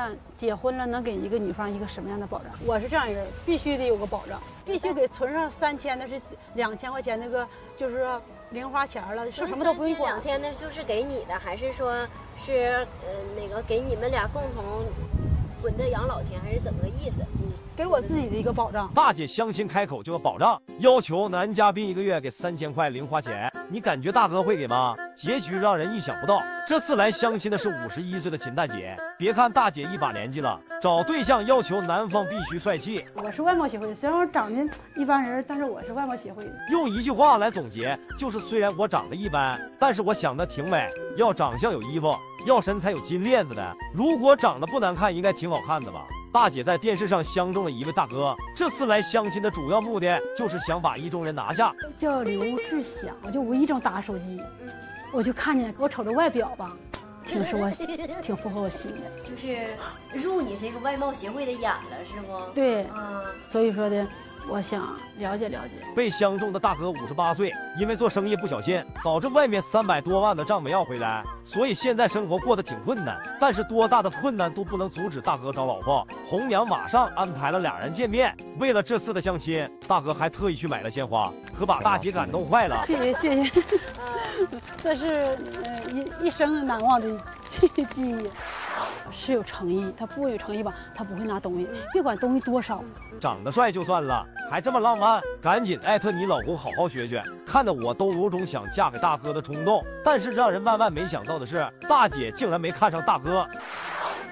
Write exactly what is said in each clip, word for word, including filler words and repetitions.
那结婚了能给一个女方一个什么样的保障？我是这样一个人，必须得有个保障，必须给存上三千，那是两千块钱那个就是零花钱了，说什么都不用管。两千那就是给你的，还是说是呃那个给你们俩共同存的养老钱，还是怎么个意思？嗯，给我自己的一个保障。大姐相亲开口就要保障，要求男嘉宾一个月给三千块零花钱，你感觉大哥会给吗？结局让人意想不到。这次来相亲的是五十一岁的秦大姐，别看大姐一把年纪了，找对象要求男方必须帅气。我是外貌协会的，虽然我长得一般人，但是我是外貌协会的。用一句话来总结，就是虽然我长得一般，但是我想的挺美，要长相有衣服，要身材有金链子的，如果长得不难看，应该挺好看的吧。大姐在电视上相中了一位大哥，这次来相亲的主要目的就是想把意中人拿下，叫刘志祥。我就无意中打手机，我就看见，我瞅着外表吧，挺是我，挺符合我心的，就是入你这个外貌协会的眼了，是不？对，嗯，所以说的，我想了解了解。被相中的大哥五十八岁，因为做生意不小心，导致外面三百多万的账没要回来，所以现在生活过得挺困难。但是多大的困难都不能阻止大哥找老婆。红娘马上安排了俩人见面。为了这次的相亲，大哥还特意去买了鲜花，可把大姐感动坏了。谢谢谢谢，这是呃一一生难忘的记忆。是有诚意，他不有诚意吧，他不会拿东西，别管东西多少。长得帅就算了，还这么浪漫，赶紧艾特你老公好好学学。看得我都有种想嫁给大哥的冲动。但是让人万万没想到的是，大姐竟然没看上大哥。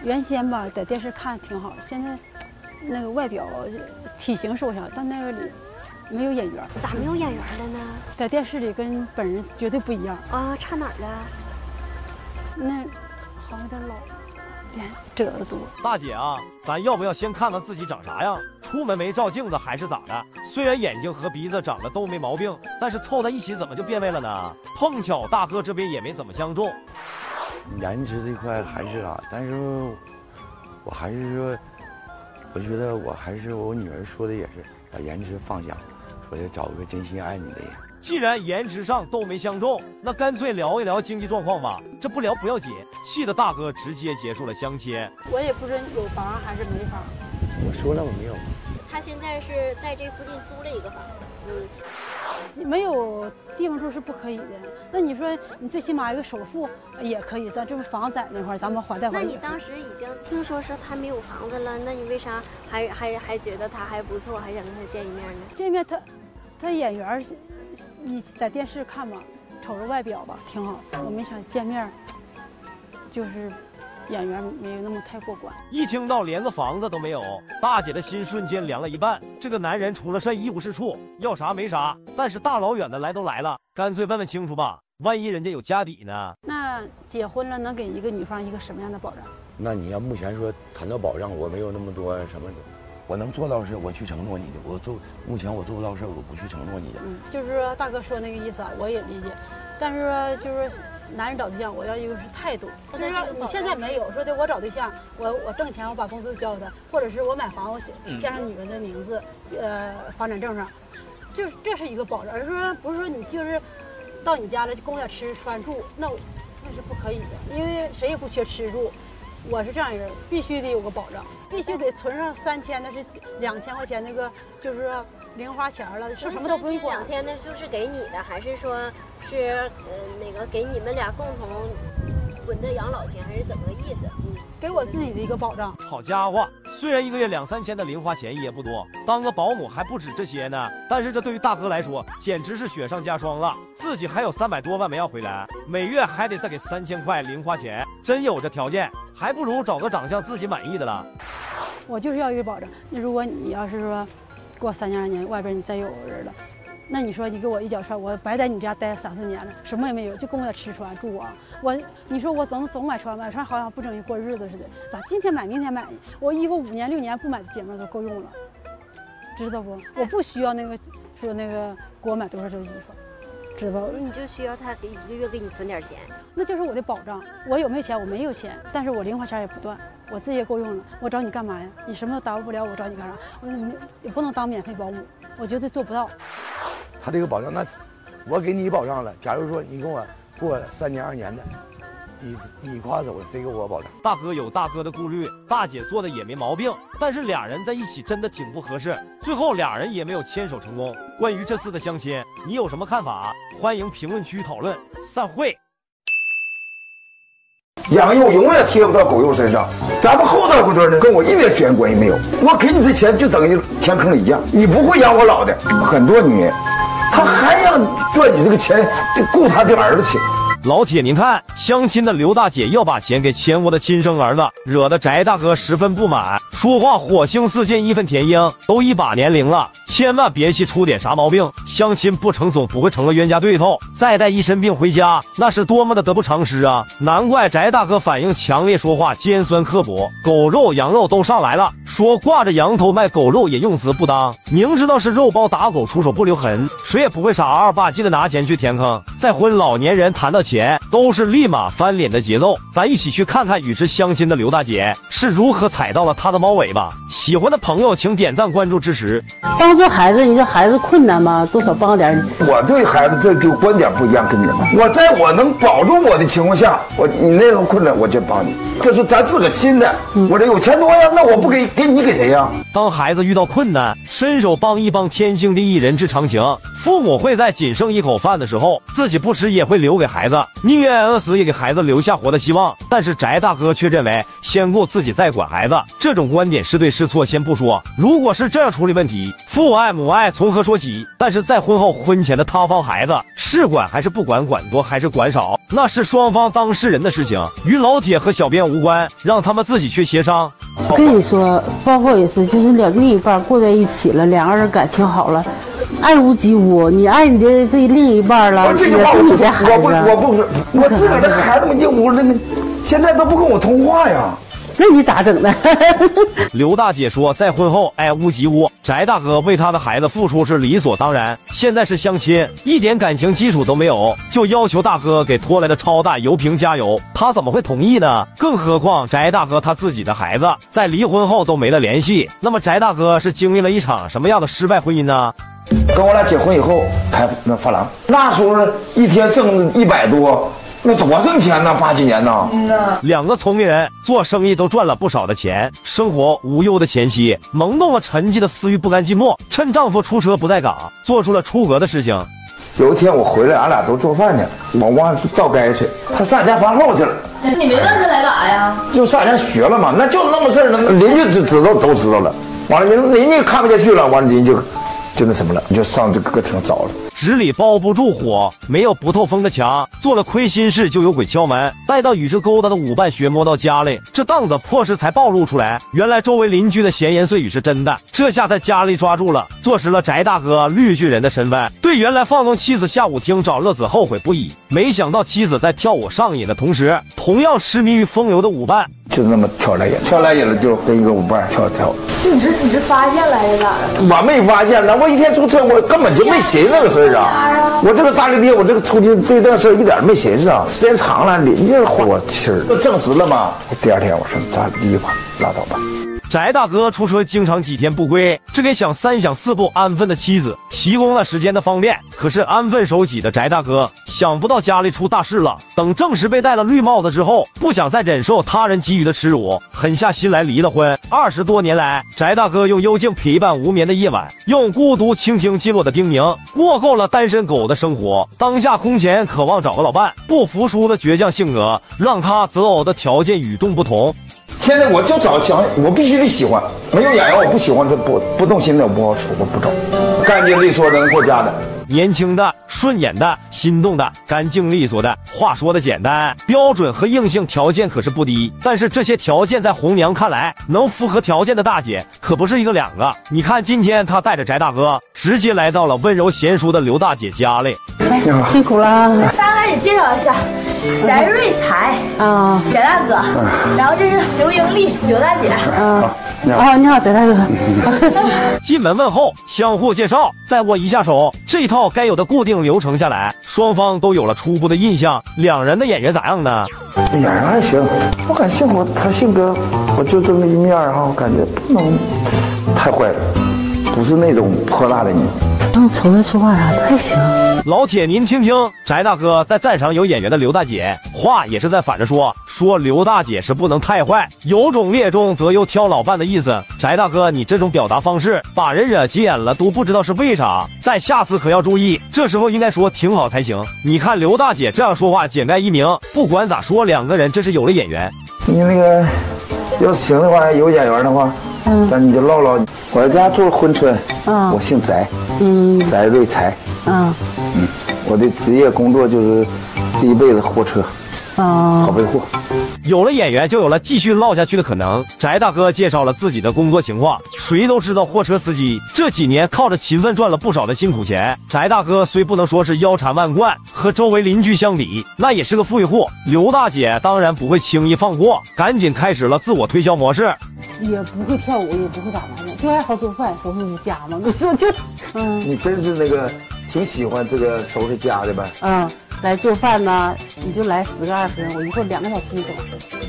原先吧，在电视看挺好，现在那个外表体型瘦小，但那个里没有眼缘。咋没有眼缘了呢？在电视里跟本人绝对不一样啊。差哪儿了？那好像有点老，脸褶子多。大姐啊，咱要不要先看看自己长啥样？出门没照镜子还是咋的？虽然眼睛和鼻子长得都没毛病，但是凑在一起怎么就变味了呢？碰巧大哥这边也没怎么相中。颜值这块还是啥、啊，但是我还是说，我觉得我还是我女儿说的也是，把颜值放下，我得找一个真心爱你的人。既然颜值上都没相中，那干脆聊一聊经济状况吧。这不聊不要紧，气的大哥直接结束了相亲。我也不知道有房还是没房。我说了我没有。他现在是在这附近租了一个房子，嗯，没有地方住是不可以的。那你说你最起码一个首付也可以，咱这不房在那块儿，咱们还贷款。那你当时已经听说是他没有房子了，那你为啥还还还觉得他还不错，还想跟他见一面呢？见面他，他演员。你在电视看吧，瞅着外表吧，挺好。我没想见面，就是演员没有那么太过关。一听到连个房子都没有，大姐的心瞬间凉了一半。这个男人除了帅一无是处，要啥没啥。但是大老远的来都来了，干脆问问清楚吧，万一人家有家底呢？那结婚了能给一个女方一个什么样的保障？那你要目前说谈到保障，我没有那么多什么。我能做到是我去承诺你的，我做目前我做不到是我不去承诺你的。嗯，就是大哥说那个意思啊，我也理解，但是就是男人找对象，我要一个是态度。就是你现在没有说的，我找对象，我我挣钱，我把工资交给他，或者是我买房，我写加上女人的名字，呃，房产证上，就是这是一个保障。而是说不是说你就是到你家了就供他吃穿住，那那是不可以的，因为谁也不缺吃住。我是这样一个人，必须得有个保障，必须得存上三千，那是两千块钱那个就是零花钱了，说什么都不用管。两千那就是给你的，还是说是呃那个给你们俩共同存的养老钱，还是怎么个意思？嗯，给我自己的一个保障。好家伙，虽然一个月两三千的零花钱也不多，当个保姆还不止这些呢，但是这对于大哥来说简直是雪上加霜了。自己还有三百多万没要回来，每月还得再给三千块零花钱，真有这条件，还不如找个长相自己满意的了。我就是要一个保障。那如果你要是说过三年二年外边你再有人了，那你说你给我一脚踹，我白在你家待三四年了，什么也没有，就供我吃穿住啊。我你说我总总买穿买穿，好像不整一过日子似的，咋今天买明天买？我衣服五年六年不买的姐妹都够用了，知道不？我不需要那个说那个给我买多少件衣服，知道吧？你就需要他给一个月给你存点钱，那就是我的保障。我有没有钱？我没有钱，但是我零花钱也不断，我自己也够用了。我找你干嘛呀？你什么都达不了，我找你干啥？我也不能当免费保姆，我绝对做不到。他这个保障，那我给你保障了。假如说你跟我过了三年二年的，你你夸死我，谁给我保证？大哥有大哥的顾虑，大姐做的也没毛病，但是俩人在一起真的挺不合适，最后俩人也没有牵手成功。关于这次的相亲，你有什么看法？欢迎评论区讨论。散会。羊肉永远贴不到狗肉身上，咱们厚道的狗墩呢，跟我一点血缘关系没有。我给你这钱就等于填坑里一样，你不会养我老的。很多女人，她还要赚你这个钱，就雇她的儿子去。 老铁，您看，相亲的刘大姐要把钱给前夫的亲生儿子，惹得翟大哥十分不满，说话火星四溅，义愤填膺。都一把年龄了，千万别去出点啥毛病。相亲不成总不会成了冤家对头，再带一身病回家，那是多么的得不偿失啊！难怪翟大哥反应强烈，说话尖酸刻薄，狗肉、羊肉都上来了，说挂着羊头卖狗肉也用词不当，明知道是肉包打狗，出手不留痕，谁也不会傻二吧唧的拿钱去填坑。再婚老年人谈到 钱都是立马翻脸的节奏，咱一起去看看与之相亲的刘大姐是如何踩到了她的猫尾巴。喜欢的朋友请点赞关注支持。帮助孩子，你这孩子困难吗？多少帮点。我对孩子这就观点不一样，跟你们。我在我能保住我的情况下，我你那种困难我就帮你，这是咱自个亲的。嗯、我这有钱多呀，那我不给给你给谁呀？当孩子遇到困难，伸手帮一帮，天经地义，人之常情。父母会在仅剩一口饭的时候，自己不吃也会留给孩子。 宁愿饿死也给孩子留下活的希望，但是翟大哥却认为先顾自己再管孩子，这种观点是对是错先不说。如果是这样处理问题，父爱母爱从何说起？但是在婚后婚前的塌方孩子，是管还是不管，管多还是管少，那是双方当事人的事情，与老铁和小编无关，让他们自己去协商。我跟你说，包括也是，就是两另一半过在一起了，两个人感情好了。 爱屋及乌，你爱你的这另一半了，也是你的孩子。我不，我不，我自个儿的孩子们进屋，那个现在都不跟我通话呀。 那你咋整呢？刘大姐说，在婚后爱屋及乌，翟大哥为他的孩子付出是理所当然。现在是相亲，一点感情基础都没有，就要求大哥给拖来的超大油瓶加油，他怎么会同意呢？更何况翟大哥他自己的孩子在离婚后都没了联系。那么翟大哥是经历了一场什么样的失败婚姻呢？跟我俩结婚以后开那发廊，那时候一天挣一百多。 那多挣钱呢？八几年呢？嗯呐，两个聪明人做生意都赚了不少的钱，生活无忧的前夕，萌动了沉寂的私欲，不甘寂寞。趁丈夫出车不在岗，做出了出格的事情。有一天我回来，俺俩都做饭去了，我忘了倒该去，他上俺家发号去了。你没问他来干啥呀？就上俺家学了嘛，那就那么事儿呢。邻居就知道，都知道了。完了，人邻居看不下去了，完了人就。 就那什么了，你就上这个歌厅找了。纸里包不住火，没有不透风的墙。做了亏心事就有鬼敲门。待到与之勾搭的舞伴学摸到家里，这档子破事才暴露出来。原来周围邻居的闲言碎语是真的，这下在家里抓住了，坐实了翟大哥绿巨人的身份。对原来放纵妻子下舞厅找乐子后悔不已，没想到妻子在跳舞上瘾的同时，同样痴迷于风流的舞伴。 就那么挑来也挑来也了，就跟一个舞伴跳跳。你是你是发现来的咋的？我没发现呢，我一天出车，我根本就没寻思那个事儿啊。我这个大咧咧，我这个出去对这事儿一点没寻思啊。时间长了，人家花我气儿，就证实了嘛。第二天我说咱离吧，拉倒吧。 翟大哥出车经常几天不归，这给想三想四不安分的妻子提供了时间的方便。可是安分守己的翟大哥想不到家里出大事了。等证实被戴了绿帽子之后，不想再忍受他人给予的耻辱，狠下心来离了婚。二十多年来，翟大哥用幽静陪伴无眠的夜晚，用孤独倾听寂落的叮咛，过够了单身狗的生活。当下空前渴望找个老伴，不服输的倔强性格让他择偶的条件与众不同。 现在我就找想，我必须得喜欢，没有眼缘我不喜欢，这不不动心的我不好说，我不找，干净利索能过家的，年轻的、顺眼的、心动的、干净利索的，话说的简单，标准和硬性条件可是不低。但是这些条件在红娘看来，能符合条件的大姐可不是一个两个。你看今天她带着翟大哥，直接来到了温柔贤淑的刘大姐家里，哎、辛苦啦！大家也介绍一下。 翟瑞才啊，翟大哥，然后这是刘英丽，刘大姐啊，啊，你好，翟大哥。进门问候，相互介绍，再握一下手，这一套该有的固定流程下来，双方都有了初步的印象。两人的眼缘咋样呢？眼缘还行，我感觉我他性格，我就这么一面哈，我感觉不能太坏了。不是那种泼辣的你。嗯，从那说话啥的还行。老铁，您听听翟大哥在赞赏有眼缘的刘大姐，话也是在反着说，说刘大姐是不能太坏，有种猎中则优挑老伴的意思。翟大哥，你这种表达方式把人惹急眼了，都不知道是为啥。在下次可要注意，这时候应该说挺好才行。你看刘大姐这样说话，简单易明，不管咋说，两个人这是有了眼缘。你那个要行的话，有眼缘的话。 嗯，那你就唠唠。我家住珲春，嗯，我姓翟，嗯，翟瑞才，嗯，嗯，我的职业工作就是这一辈子货车，啊，拷贝货。有了演员，就有了继续唠下去的可能。翟大哥介绍了自己的工作情况，谁都知道货车司机这几年靠着勤奋赚了不少的辛苦钱。翟大哥虽不能说是腰缠万贯，和周围邻居相比，那也是个富裕户。刘大姐当然不会轻易放过，赶紧开始了自我推销模式。 也不会跳舞，也不会咋玩的，就爱好做饭，收拾你家嘛。你说就，嗯，你真是那个挺喜欢这个收拾家的呗。嗯，来做饭呢，你就来十个二十，我一会儿两个小时就走。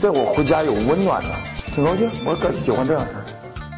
这我回家有温暖呢，挺高兴，我可喜欢这样事儿。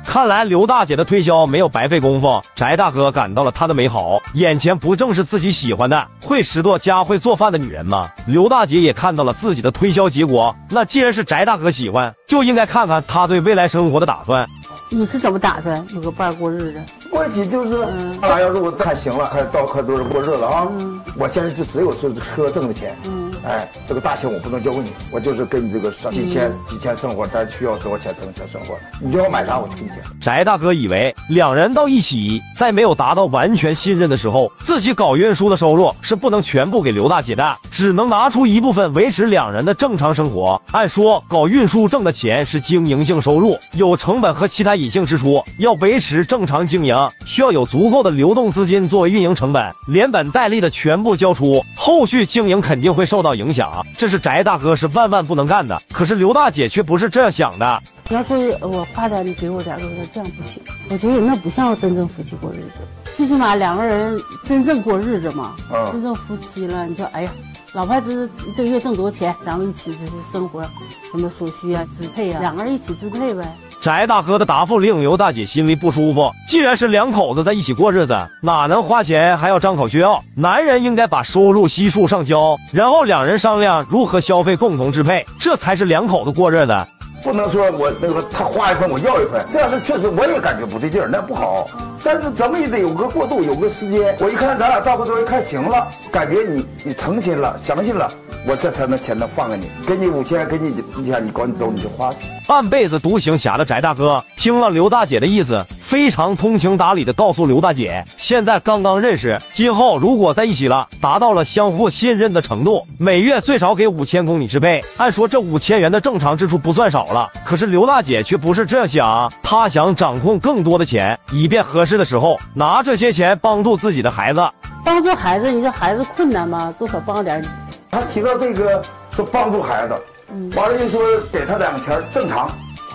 看来刘大姐的推销没有白费功夫，翟大哥感到了她的美好，眼前不正是自己喜欢的会拾掇家、会做饭的女人吗？刘大姐也看到了自己的推销结果，那既然是翟大哥喜欢，就应该看看他对未来生活的打算。你是怎么打算有个伴过日子？过起就是，大、嗯、要是我看行了，快到快都是过日子啊！嗯、我现在就只有是车挣的钱，嗯、哎，这个大钱我不能交给你，我就是跟你这个几千、嗯、几千生活，咱需要多少钱挣钱生活，你就要买啥我就给你。 翟大哥以为两人到一起，在没有达到完全信任的时候，自己搞运输的收入是不能全部给刘大姐的，只能拿出一部分维持两人的正常生活。按说搞运输挣的钱是经营性收入，有成本和其他隐性支出，要维持正常经营，需要有足够的流动资金作为运营成本，连本带利的全部交出，后续经营肯定会受到影响。这是翟大哥是万万不能干的，可是刘大姐却不是这样想的。 你要说我花点，你给我点，我说这样不行，我觉得那不像真正夫妻过日子。最起码两个人真正过日子嘛，嗯、真正夫妻了，你说，哎呀，老婆这是这个月挣多少钱，咱们一起就是生活，什么所需啊，支配啊，两个人一起支配呗。 翟大哥的答复令刘大姐心里不舒服。既然是两口子在一起过日子，哪能花钱还要张口炫耀？男人应该把收入悉数上交，然后两人商量如何消费，共同支配，这才是两口子过日子。 不能说我那个他花一份我要一份，这样是确实我也感觉不对劲儿，那不好。但是咱们也得有个过渡，有个时间。我一看咱俩到过头一看行了，感觉你你诚心了，相信了，我这才能钱能放给你，给你五千，给你你看你搞你兜你就花去。半辈子独行侠的翟大哥听了刘大姐的意思，非常通情达理的告诉刘大姐，现在刚刚认识，今后如果在一起了，达到了相互信任的程度，每月最少给五千供你支配。按说这五千元的正常支出不算少。 了，可是刘大姐却不是这样想，她想掌控更多的钱，以便合适的时候拿这些钱帮助自己的孩子，帮助孩子。你这孩子困难吗？多少帮点。他提到这个说帮助孩子，完了就说给他两个钱正常。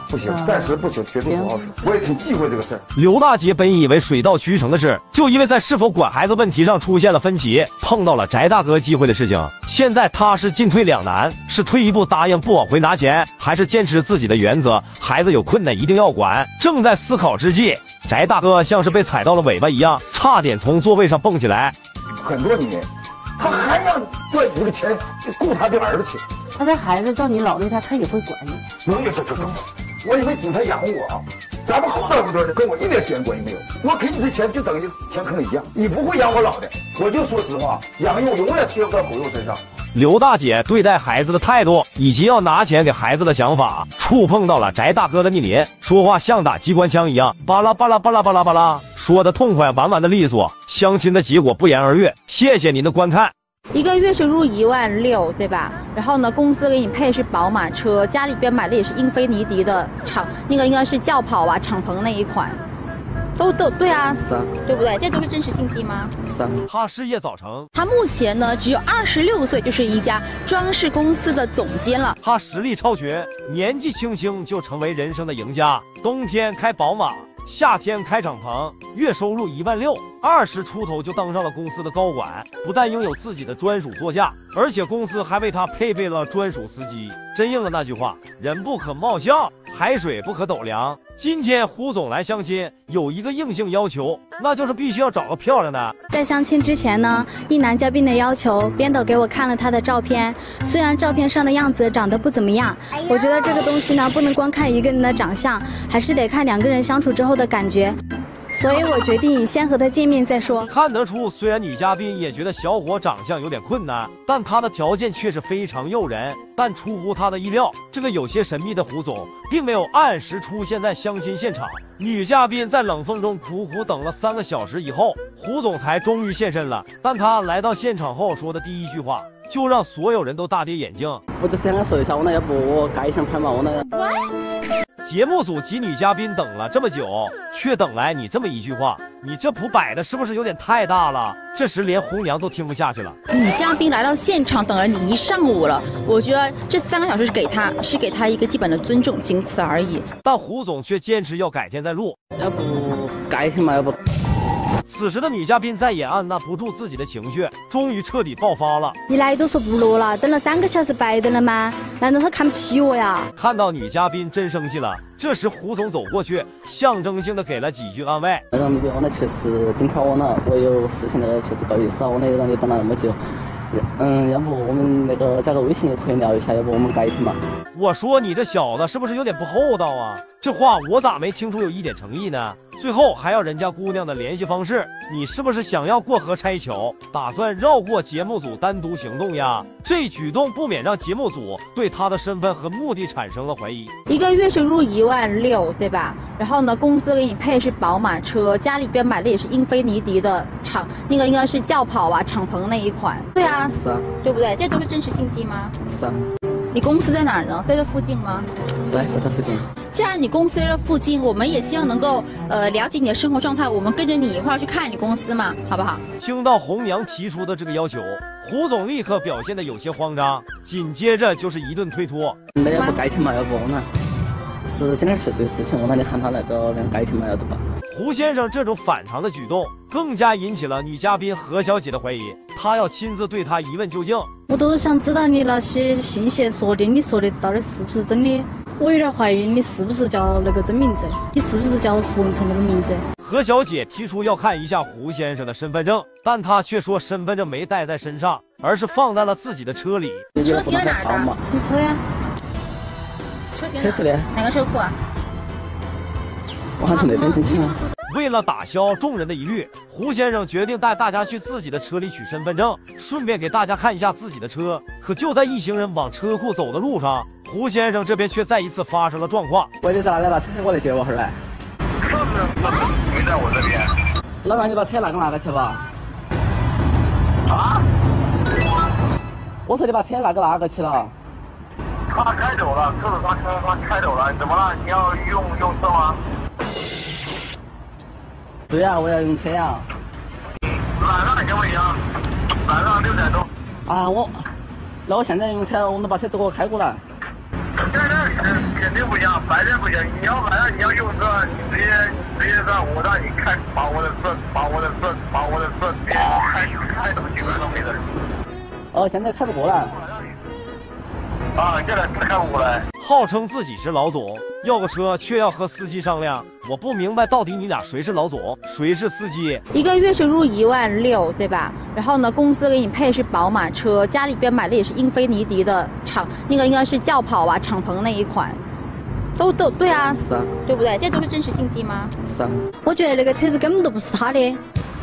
不行，暂时不行，绝对不好使。我也挺忌讳这个事儿。刘大姐本以为水到渠成的事，就因为在是否管孩子问题上出现了分歧，碰到了翟大哥忌讳的事情。现在她是进退两难，是退一步答应不往回拿钱，还是坚持自己的原则，孩子有困难一定要管。正在思考之际，翟大哥像是被踩到了尾巴一样，差点从座位上蹦起来。很多女人，她还想赚你这个钱，顾她的儿子去。她的孩子到你老那天，她也会管你。能有这这这。 我以为只是他养活我啊，咱们后头不就是跟我一点血缘关系没有。我给你这钱就等于填坑一样，你不会养我老的。我就说实话，养幼永远贴不到狗肉身上。刘大姐对待孩子的态度，以及要拿钱给孩子的想法，触碰到了翟大哥的逆鳞，说话像打机关枪一样，巴拉巴拉巴拉巴拉巴拉，说的痛快，玩玩的利索。相亲的结果不言而喻。谢谢您的观看。 一个月收入一万六，对吧？然后呢，公司给你配是宝马车，家里边买的也是英菲尼迪的敞，那个应该是轿跑啊、敞篷那一款，都都对啊，对不对？这都是真实信息吗？他事业早成，他目前呢只有二十六岁，就是一家装饰公司的总监了。他实力超群，年纪轻轻就成为人生的赢家。冬天开宝马，夏天开敞篷，月收入一万六。二十出头就当上了公司的高管，不但拥有自己的专属座驾，而且公司还为他配备了专属司机。真应了那句话，人不可貌相，海水不可斗量。今天胡总来相亲，有一个硬性要求，那就是必须要找个漂亮的。在相亲之前呢，一男嘉宾的要求，编导给我看了他的照片，虽然照片上的样子长得不怎么样，我觉得这个东西呢，不能光看一个人的长相，还是得看两个人相处之后的感觉。 所以我决定先和他见面再说。看得出，虽然女嘉宾也觉得小伙长相有点困难，但他的条件却是非常诱人。但出乎他的意料，这个有些神秘的胡总并没有按时出现在相亲现场。女嘉宾在冷风中苦苦等了三个小时以后，胡总才终于现身了。但他来到现场后说的第一句话，就让所有人都大跌眼镜。我只想个手下，我那要不我改一身拍嘛，我那。What？ 节目组及女嘉宾等了这么久，却等来你这么一句话，你这谱摆的是不是有点太大了？这时连红娘都听不下去了。女嘉宾来到现场等了你一上午了，我觉得这三个小时是给她是给她一个基本的尊重，仅此而已。但胡总却坚持要改天再录，要不改天嘛，要不。 此时的女嘉宾再也按捺不住自己的情绪，终于彻底爆发了。你来都说不录了，等了三个小时白等了吗？难道他看不起我呀？看到女嘉宾真生气了，这时胡总走过去，象征性的给了几句安慰。让你我那确实今天我那我有事情呢，确实不好意思啊，我那让你等了那么久。 嗯，要不我们那个加个微信也可以聊一下，要不我们改天吧。我说你这小子是不是有点不厚道啊？这话我咋没听出有一点诚意呢？最后还要人家姑娘的联系方式，你是不是想要过河拆桥，打算绕过节目组单独行动呀？这举动不免让节目组对他的身份和目的产生了怀疑。一个月收入一万六，对吧？然后呢，公司给你配的是宝马车，家里边买的也是英菲尼迪的敞，那个应该是轿跑啊，敞篷那一款。对啊。 是啊，对不对？这都是真实信息吗？是啊。你公司在哪儿呢？在这附近吗？对，在这附近。既然你公司在这附近，我们也希望能够呃了解你的生活状态，我们跟着你一块儿去看你公司嘛，好不好？听到红娘提出的这个要求，胡总立刻表现得有些慌张，紧接着就是一顿推脱。那要不改天嘛，要不呢？ 是今天确实有事情，我那你喊他那个能改天嘛，对吧？胡先生这种反常的举动，更加引起了女嘉宾何小姐的怀疑，她要亲自对他一问究竟。我都是想知道你那些信息说的，你说的到底是不是真的？我有点怀疑你是不是叫那个真名字，你是不是叫胡文成那个名字？何小姐提出要看一下胡先生的身份证，但他却说身份证没带在身上，而是放在了自己的车里。你车停在哪儿的？你车呀？ 车库嘞？哪个车库啊？我还从那边进去吗？为了打消众人的疑虑，胡先生决定带大家去自己的车里取身份证，顺便给大家看一下自己的车。可就在一行人往车库走的路上，胡先生这边却再一次发生了状况。我就咋来把车过来接我回来？车子没在我这边。那让你把车拿给拿过去吧。啊？我说你把车拿给拿过去了。 他开走了，车主他车他开走了，怎么了？你要用用车吗？对呀、啊，我要用车呀、啊。晚上行不行？晚上六点钟。啊，我，那我现在用车，我能把车给我开过来？现在肯定不行，白天不行。你要晚上你要用车，你直接直接让我让你开，把我的车把我的车把我的车直接开开走几分钟没事。哦，现在开不过来。 啊，这个开不过来。号称自己是老总，要个车却要和司机商量，我不明白到底你俩谁是老总，谁是司机？一个月收入一万六，对吧？然后呢，公司给你配的是宝马车，家里边买的也是英菲尼迪的敞，那个应该是轿跑啊，敞篷那一款。 都都对啊，是啊，对不对？这都是真实信息吗？是啊。我觉得那个车子根本都不是他的，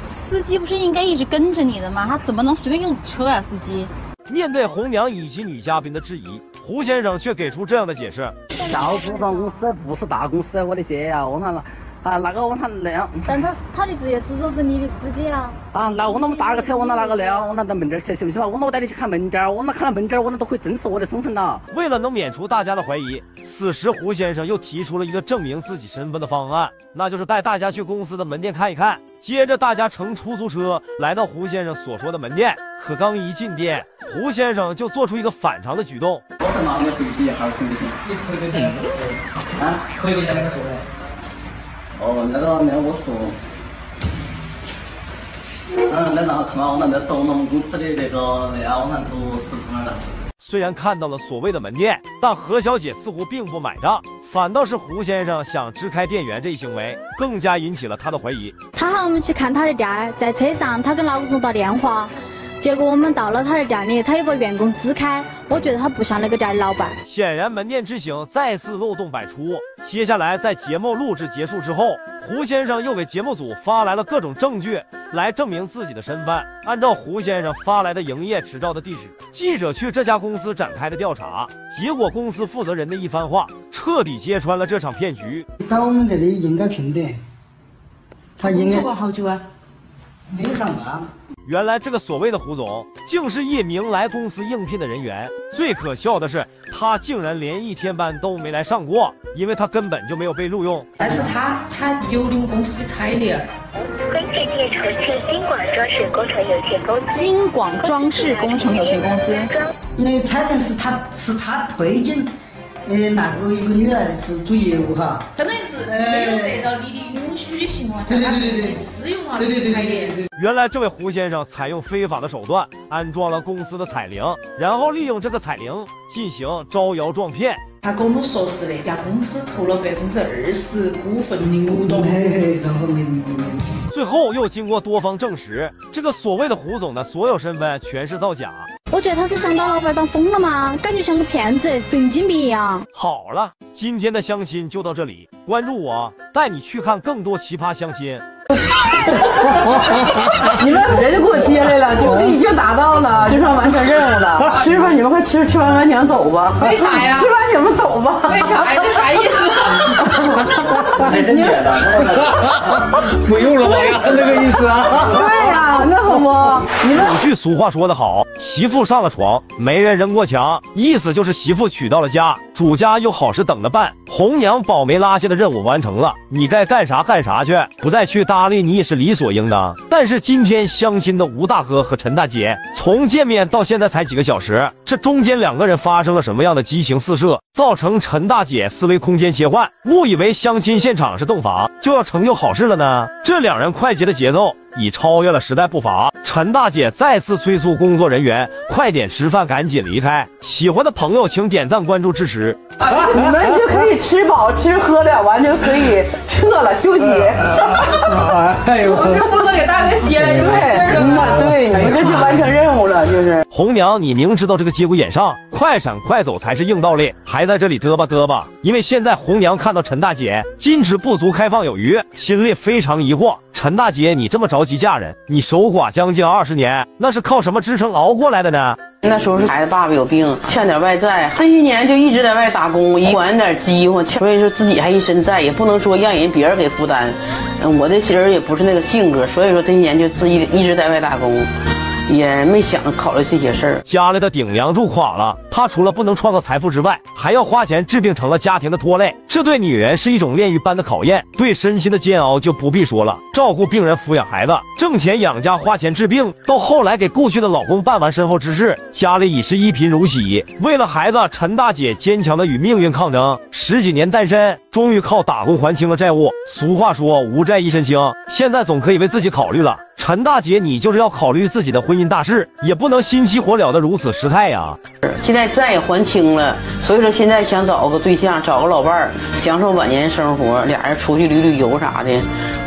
司机不是应该一直跟着你的吗？他怎么能随便用你车啊，司机？ 面对红娘以及女嘉宾的质疑，胡先生却给出这样的解释：小股东公司不是大公司，我的姐呀、啊，我那那啊那个我那那样。但他他的职业是说是你的司机啊。啊，那我那么大个车，我那哪个那我那到门店去行不行？我那我带你去看门店，我那看到门店，我那都会证实我的身份了。为了能免除大家的怀疑，此时胡先生又提出了一个证明自己身份的方案，那就是带大家去公司的门店看一看。 接着，大家乘出租车来到胡先生所说的门店。可刚一进店，胡先生就做出一个反常的举动。我是拿那个手机，还是手机？你可以给他说的。啊？可以给他那个说的。哦，那个那个我说。虽然看到了所谓的门店，但何小姐似乎并不买账，反倒是胡先生想支开店员这一行为，更加引起了她的怀疑。他喊我们去看他的店，在车上他跟老公打电话。 结果我们到了他的店里，他又把员工支开，我觉得他不像那个店的老板。显然，门店之行再次漏洞百出。接下来，在节目录制结束之后，胡先生又给节目组发来了各种证据来证明自己的身份。按照胡先生发来的营业执照的地址，记者去这家公司展开的调查，结果公司负责人的一番话，彻底揭穿了这场骗局。在我们这里应该评的，他应该工作过好久啊？没有上班。 原来这个所谓的胡总，竟是一名来公司应聘的人员。最可笑的是，他竟然连一天班都没来上过，因为他根本就没有被录用。但是他他有领公司的彩礼。根据地处置金广装饰工程有限公司。金广装饰工程有限公司。那彩礼是他是他推荐，呃，那个一个女孩子做业务哈。相当于是没有得到你的允许的情况下，他自己私用啊，对对对对对。 原来这位胡先生采用非法的手段安装了公司的彩铃，然后利用这个彩铃进行招摇撞骗。他跟我们说是那家公司投了百分之二十股份的股东，然后没没没。最后又经过多方证实，这个所谓的胡总的所有身份全是造假。我觉得他是想把老板当疯了吗？感觉像个骗子，神经病一样。好了，今天的相亲就到这里，关注我，带你去看更多奇葩相亲。 你们人给我接来了，就已经打到了，就算完成任务了。师傅，你们快吃吃完晚点走吧。为啥呀？吃完你们走吧。为啥？这啥意思？你不用了吧？那个意思啊？对呀，那好不？你们有句俗话说得好，媳妇上了床，媒人扔过墙，意思就是媳妇娶到了家，主家又好事等了办，红娘保媒拉下的任务完成了，你该干啥干啥去，不再去搭。 阿丽，你也是理所应当。但是今天相亲的吴大哥和陈大姐，从见面到现在才几个小时，这中间两个人发生了什么样的激情四射，造成陈大姐思维空间切换，误以为相亲现场是洞房，就要成就好事了呢？这两人快捷的节奏已超越了时代步伐。陈大姐再次催促工作人员快点吃饭，赶紧离开。喜欢的朋友请点赞、关注、支持。啊、你们就可以吃饱吃喝了，完就可以撤了休息。哎呦，我就不能给大哥接了，对，那对，你这就完成任务了，就是。红娘，你明知道这个节骨眼上，快闪快走才是硬道理，还在这里嘚吧嘚吧。因为现在红娘看到陈大姐矜持不足、开放有余，心里非常疑惑。陈大姐，你这么着急嫁人，你守寡将近二十年，那是靠什么支撑熬过来的呢？ 那时候是孩子爸爸有病，欠点外债，这些年就一直在外打工，还点饥荒，所以说自己还一身债，也不能说让人别人给负担。嗯，我这人也不是那个性格，所以说这些年就自己一直在外打工，也没想考虑这些事儿。家里的顶梁柱垮了，她除了不能创造财富之外，还要花钱治病，成了家庭的拖累。这对女人是一种炼狱般的考验，对身心的煎熬就不必说了。照顾病人、抚养孩子。 挣钱养家，花钱治病，到后来给故去的老公办完身后之事，家里已是一贫如洗。为了孩子，陈大姐坚强的与命运抗争，十几年单身，终于靠打工还清了债务。俗话说，无债一身轻，现在总可以为自己考虑了。 陈大姐，你就是要考虑自己的婚姻大事，也不能心急火燎的如此失态呀。现在债也还清了，所以说现在想找个对象，找个老伴儿，享受晚年生活，俩人出去旅旅游啥的，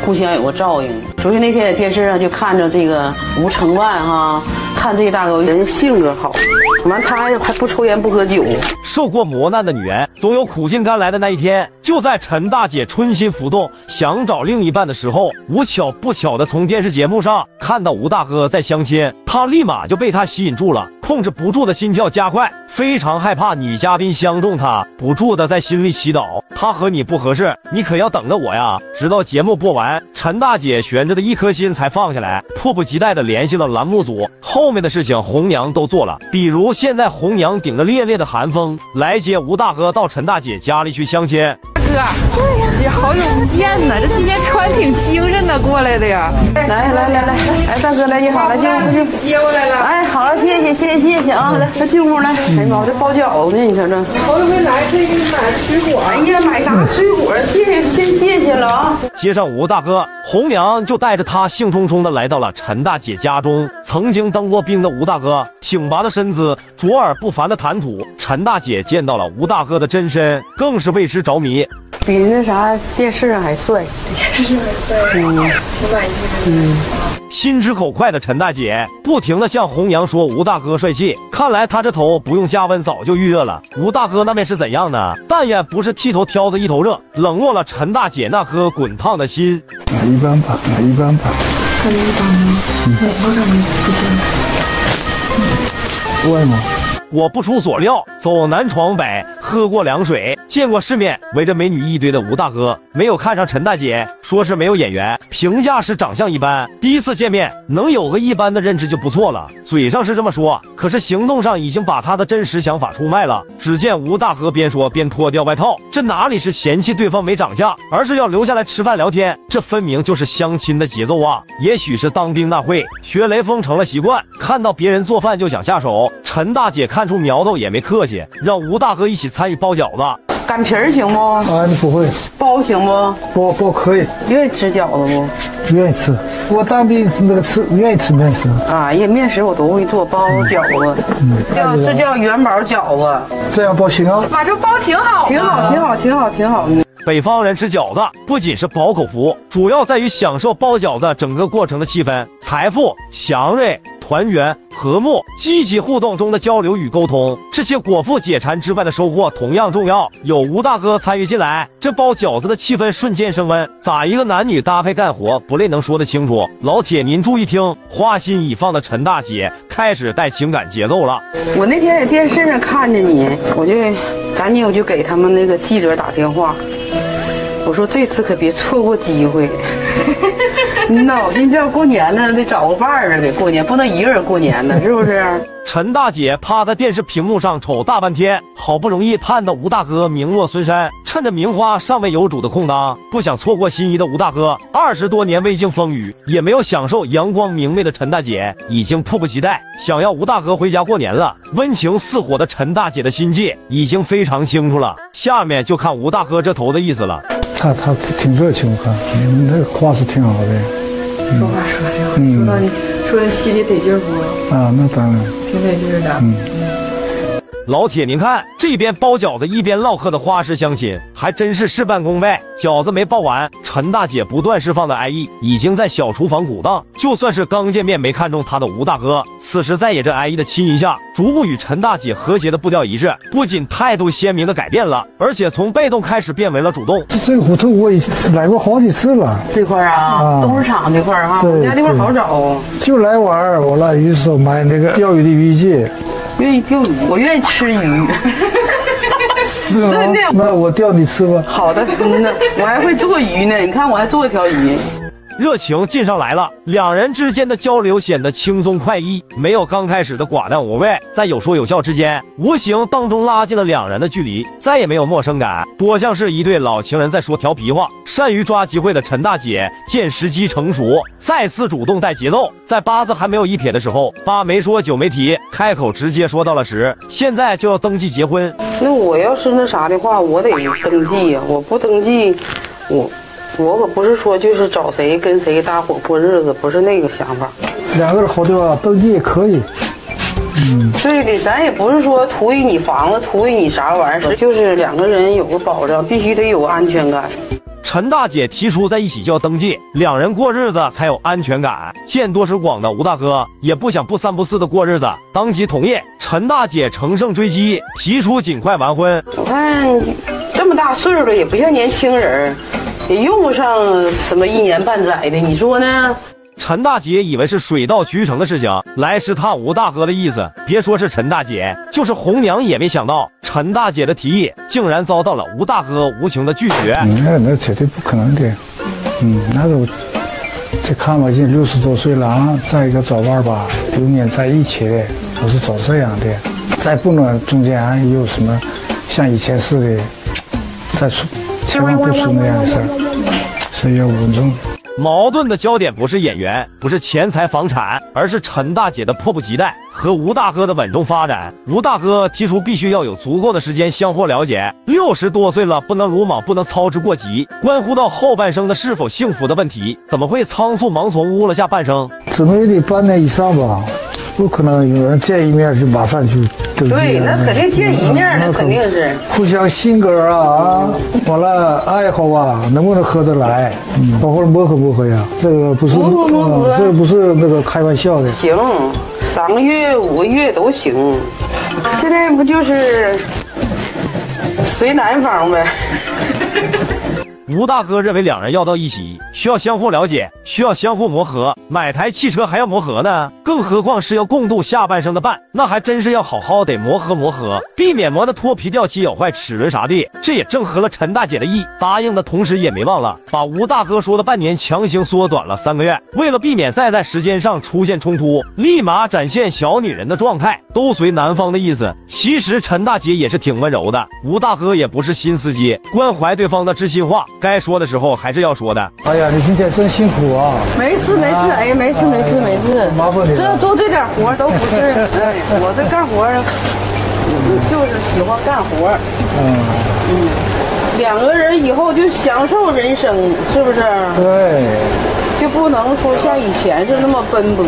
互相有个照应。昨天那天在电视上就看着这个吴承万哈，看这大哥人性格好，完他还还不抽烟不喝酒。受过磨难的女人，总有苦尽甘来的那一天。就在陈大姐春心浮动，想找另一半的时候，无巧不巧的从电视节目上。 上看到吴大哥在相亲，他立马就被他吸引住了，控制不住的心跳加快，非常害怕女嘉宾相中他，不住的在心里祈祷：他和你不合适，你可要等着我呀！直到节目播完，陈大姐悬着的一颗心才放下来，迫不及待的联系了栏目组。后面的事情红娘都做了，比如现在红娘顶着烈烈的寒风来接吴大哥到陈大姐家里去相亲。哥，你好久不见呢，这今天穿挺精神的过来的呀！来来来。 来来来，大哥来，你好，来进屋去，接过来了。哎，好了，谢谢谢谢谢谢啊，来来进屋来。哎呀妈，我这包饺子呢，你瞧这。好久没来，这给你买水果。哎呀，买啥水果？谢谢谢谢谢了。了。接上吴大哥，红娘就带着他兴冲冲的来到了陈大姐家中。曾经当过兵的吴大哥，挺拔的身姿，卓尔不凡的谈吐，陈大姐见到了吴大哥的真身，更是为之着迷。比那啥电视上还帅，电视还帅，挺满意的。嗯，心直口快的陈大姐不停的向红娘说吴大哥帅气，看来他这头不用加温早就预热了。吴大哥那面是怎样呢？但愿不是剃头挑子一头热，冷落了陈大姐那颗滚烫的心。哪一般吧，哪一般吧，哪一般吗？我感觉不像，怪吗？果不出所料，走南闯北，喝过凉水，见过世面，围着美女一堆的吴大哥没有看上陈大姐，说是没有眼缘，评价是长相一般。第一次见面能有个一般的认知就不错了，嘴上是这么说，可是行动上已经把他的真实想法出卖了。只见吴大哥边说边脱掉外套，这哪里是嫌弃对方没长相，而是要留下来吃饭聊天，这分明就是相亲的节奏啊！也许是当兵那会学雷锋成了习惯，看到别人做饭就想下手。陈大姐看出苗头也没客气，让吴大哥一起参与包饺子。擀皮儿行不？俺、啊、不会。包行不？包包可以。愿意吃饺子不？愿意吃。我当兵那个吃，愿意吃面食。啊，也面食我都会做，包饺子。嗯。叫、嗯、这叫元宝饺子。这样包行啊？把这包挺好。挺好，挺好，挺好，挺好。嗯，北方人吃饺子不仅是饱口福，主要在于享受包饺子整个过程的气氛、财富、祥瑞、团圆、和睦、积极互动中的交流与沟通。这些果腹解馋之外的收获同样重要。有吴大哥参与进来，这包饺子的气氛瞬间升温。咋一个男女搭配干活不累能说得清楚？老铁您注意听，花心已放的陈大姐开始带情感节奏了。我那天在电视上看着你，我就赶紧我就给他们那个记者打电话。我说这次可别错过机会，那我寻思过年了得找个伴儿啊，得过年不能一个人过年呢，是不是？陈大姐趴在电视屏幕上瞅大半天，好不容易盼到吴大哥名落孙山，趁着名花尚未有主的空当，不想错过心仪的吴大哥。二十多年未经风雨，也没有享受阳光明媚的陈大姐已经迫不及待想要吴大哥回家过年了。温情似火的陈大姐的心计已经非常清楚了，下面就看吴大哥这头的意思了。他他挺热情，我看你那话是挺好的，嗯、说话说挺好，嗯、说到你说的心里得劲儿不？啊，那当然，挺得劲儿的。嗯，老铁您看，这边包饺子一边唠嗑的花式相亲，还真是事半功倍。饺子没包完，陈大姐不断释放的爱意已经在小厨房鼓荡。就算是刚见面没看中她的吴大哥，此时在也这爱意的亲一下，逐步与陈大姐和谐的步调一致，不仅态度鲜明的改变了，而且从被动开始变为了主动。这个胡同我已来过好几次了，这块啊，东市场这块哈，我们家这块好找哦。就来玩，我那鱼手买那个钓鱼的鱼戒。愿意钓鱼，我愿意吃鱼。是吗？那我钓你吃吧。好的，那我还会做鱼呢。你看，我还做一条鱼。热情进上来了，两人之间的交流显得轻松快意，没有刚开始的寡淡无味，在有说有笑之间，无形当中拉近了两人的距离，再也没有陌生感，多像是一对老情人在说调皮话。善于抓机会的陈大姐见时机成熟，再次主动带节奏，在八字还没有一撇的时候，八没说九没提，开口直接说到了十，现在就要登记结婚。那我要是那啥的话，我得登记呀，我不登记，我。我可不是说就是找谁跟谁搭伙过日子，不是那个想法。两个人好对吧？登记也可以。嗯，对的，咱也不是说图一你房子，图一你啥玩意儿，就是两个人有个保障，必须得有个安全感。陈大姐提出在一起就要登记，两人过日子才有安全感。见多识广的吴大哥也不想不三不四的过日子，当即同意。陈大姐乘胜追击，提出尽快完婚。我看这么大岁数了，也不像年轻人。也用不上什么一年半载的，你说呢？陈大姐以为是水到渠成的事情，来试探吴大哥的意思。别说是陈大姐，就是红娘也没想到，陈大姐的提议竟然遭到了吴大哥无情的拒绝。那那绝对不可能的，嗯，那都这看我已经六十多岁了啊，再一个找伴吧，永远在一起的，我是找这样的，再不能中间还有什么像以前似的，再说。千万不是那样的事儿，岁月无踪。矛盾的焦点不是演员，不是钱财房产，而是陈大姐的迫不及待和吴大哥的稳重发展。吴大哥提出必须要有足够的时间相互了解，六十多岁了，不能鲁莽，不能操之过急，关乎到后半生的是否幸福的问题，怎么会仓促盲从误了下半生？怎么也得半年以上吧。 不可能有人见一面就马上去登记。对，那肯定见一面，那肯定是互相性格啊啊，完了爱好啊，能不能合得来，包括磨合磨合呀，这个不是，这个不是那个开玩笑的。行，三个月、五个月都行。现在不就是随男方呗。吴大哥认为两人要到一起，需要相互了解，需要相互磨合。买台汽车还要磨合呢，更何况是要共度下半生的伴，那还真是要好好得磨合磨合，避免磨得脱皮掉漆、咬坏齿轮啥的。这也正合了陈大姐的意，答应的同时也没忘了把吴大哥说的半年强行缩短了三个月。为了避免再在时间上出现冲突，立马展现小女人的状态，都随男方的意思。其实陈大姐也是挺温柔的，吴大哥也不是心思机，关怀对方的知心话。 该说的时候还是要说的。哎呀，你今天真辛苦啊！没事没事，哎呀，没事没事没事。麻烦你。这做这点活都不是，哎，我这干活就是喜欢干活。嗯嗯，两个人以后就享受人生，是不是？对。就不能说像以前是那么奔波。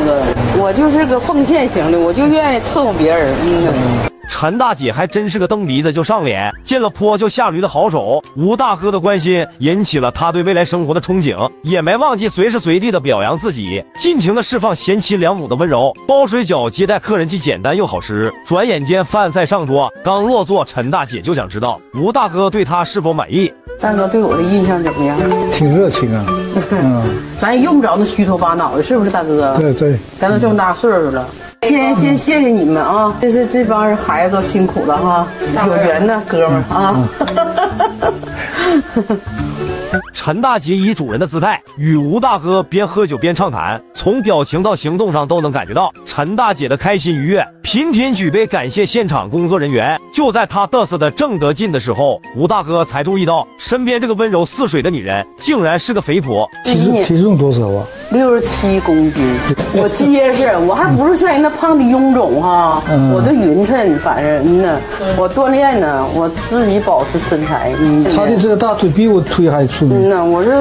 我就是个奉献型的，我就愿意伺候别人。嗯。 陈大姐还真是个蹬鼻子就上脸、进了坡就下驴的好手。吴大哥的关心引起了他对未来生活的憧憬，也没忘记随时随地的表扬自己，尽情的释放贤妻良母的温柔。包水饺接待客人既简单又好吃。转眼间饭菜上桌，刚落座，陈大姐就想知道吴大哥对她是否满意。大哥对我的印象怎么样？挺热情啊，嗯，咱也用不着那虚头巴脑的，是不是大哥？对对，咱都这么大岁数了。 先先谢谢你们啊！这是这帮人孩子都辛苦了哈，有缘呢，哥们儿啊！陈大姐以主人的姿态与吴大哥边喝酒边畅谈，从表情到行动上都能感觉到陈大姐的开心愉悦，频频举杯感谢现场工作人员。就在她嘚瑟的正得劲的时候，吴大哥才注意到身边这个温柔似水的女人，竟然是个肥婆。体重体重多少啊？六十七公斤。我结实，我还不是像人那。 胖的臃肿哈，嗯、我都匀称，反正嗯呢，我锻炼呢，我自己保持身材。嗯，他的这个大腿比我腿还粗。嗯呢，我是。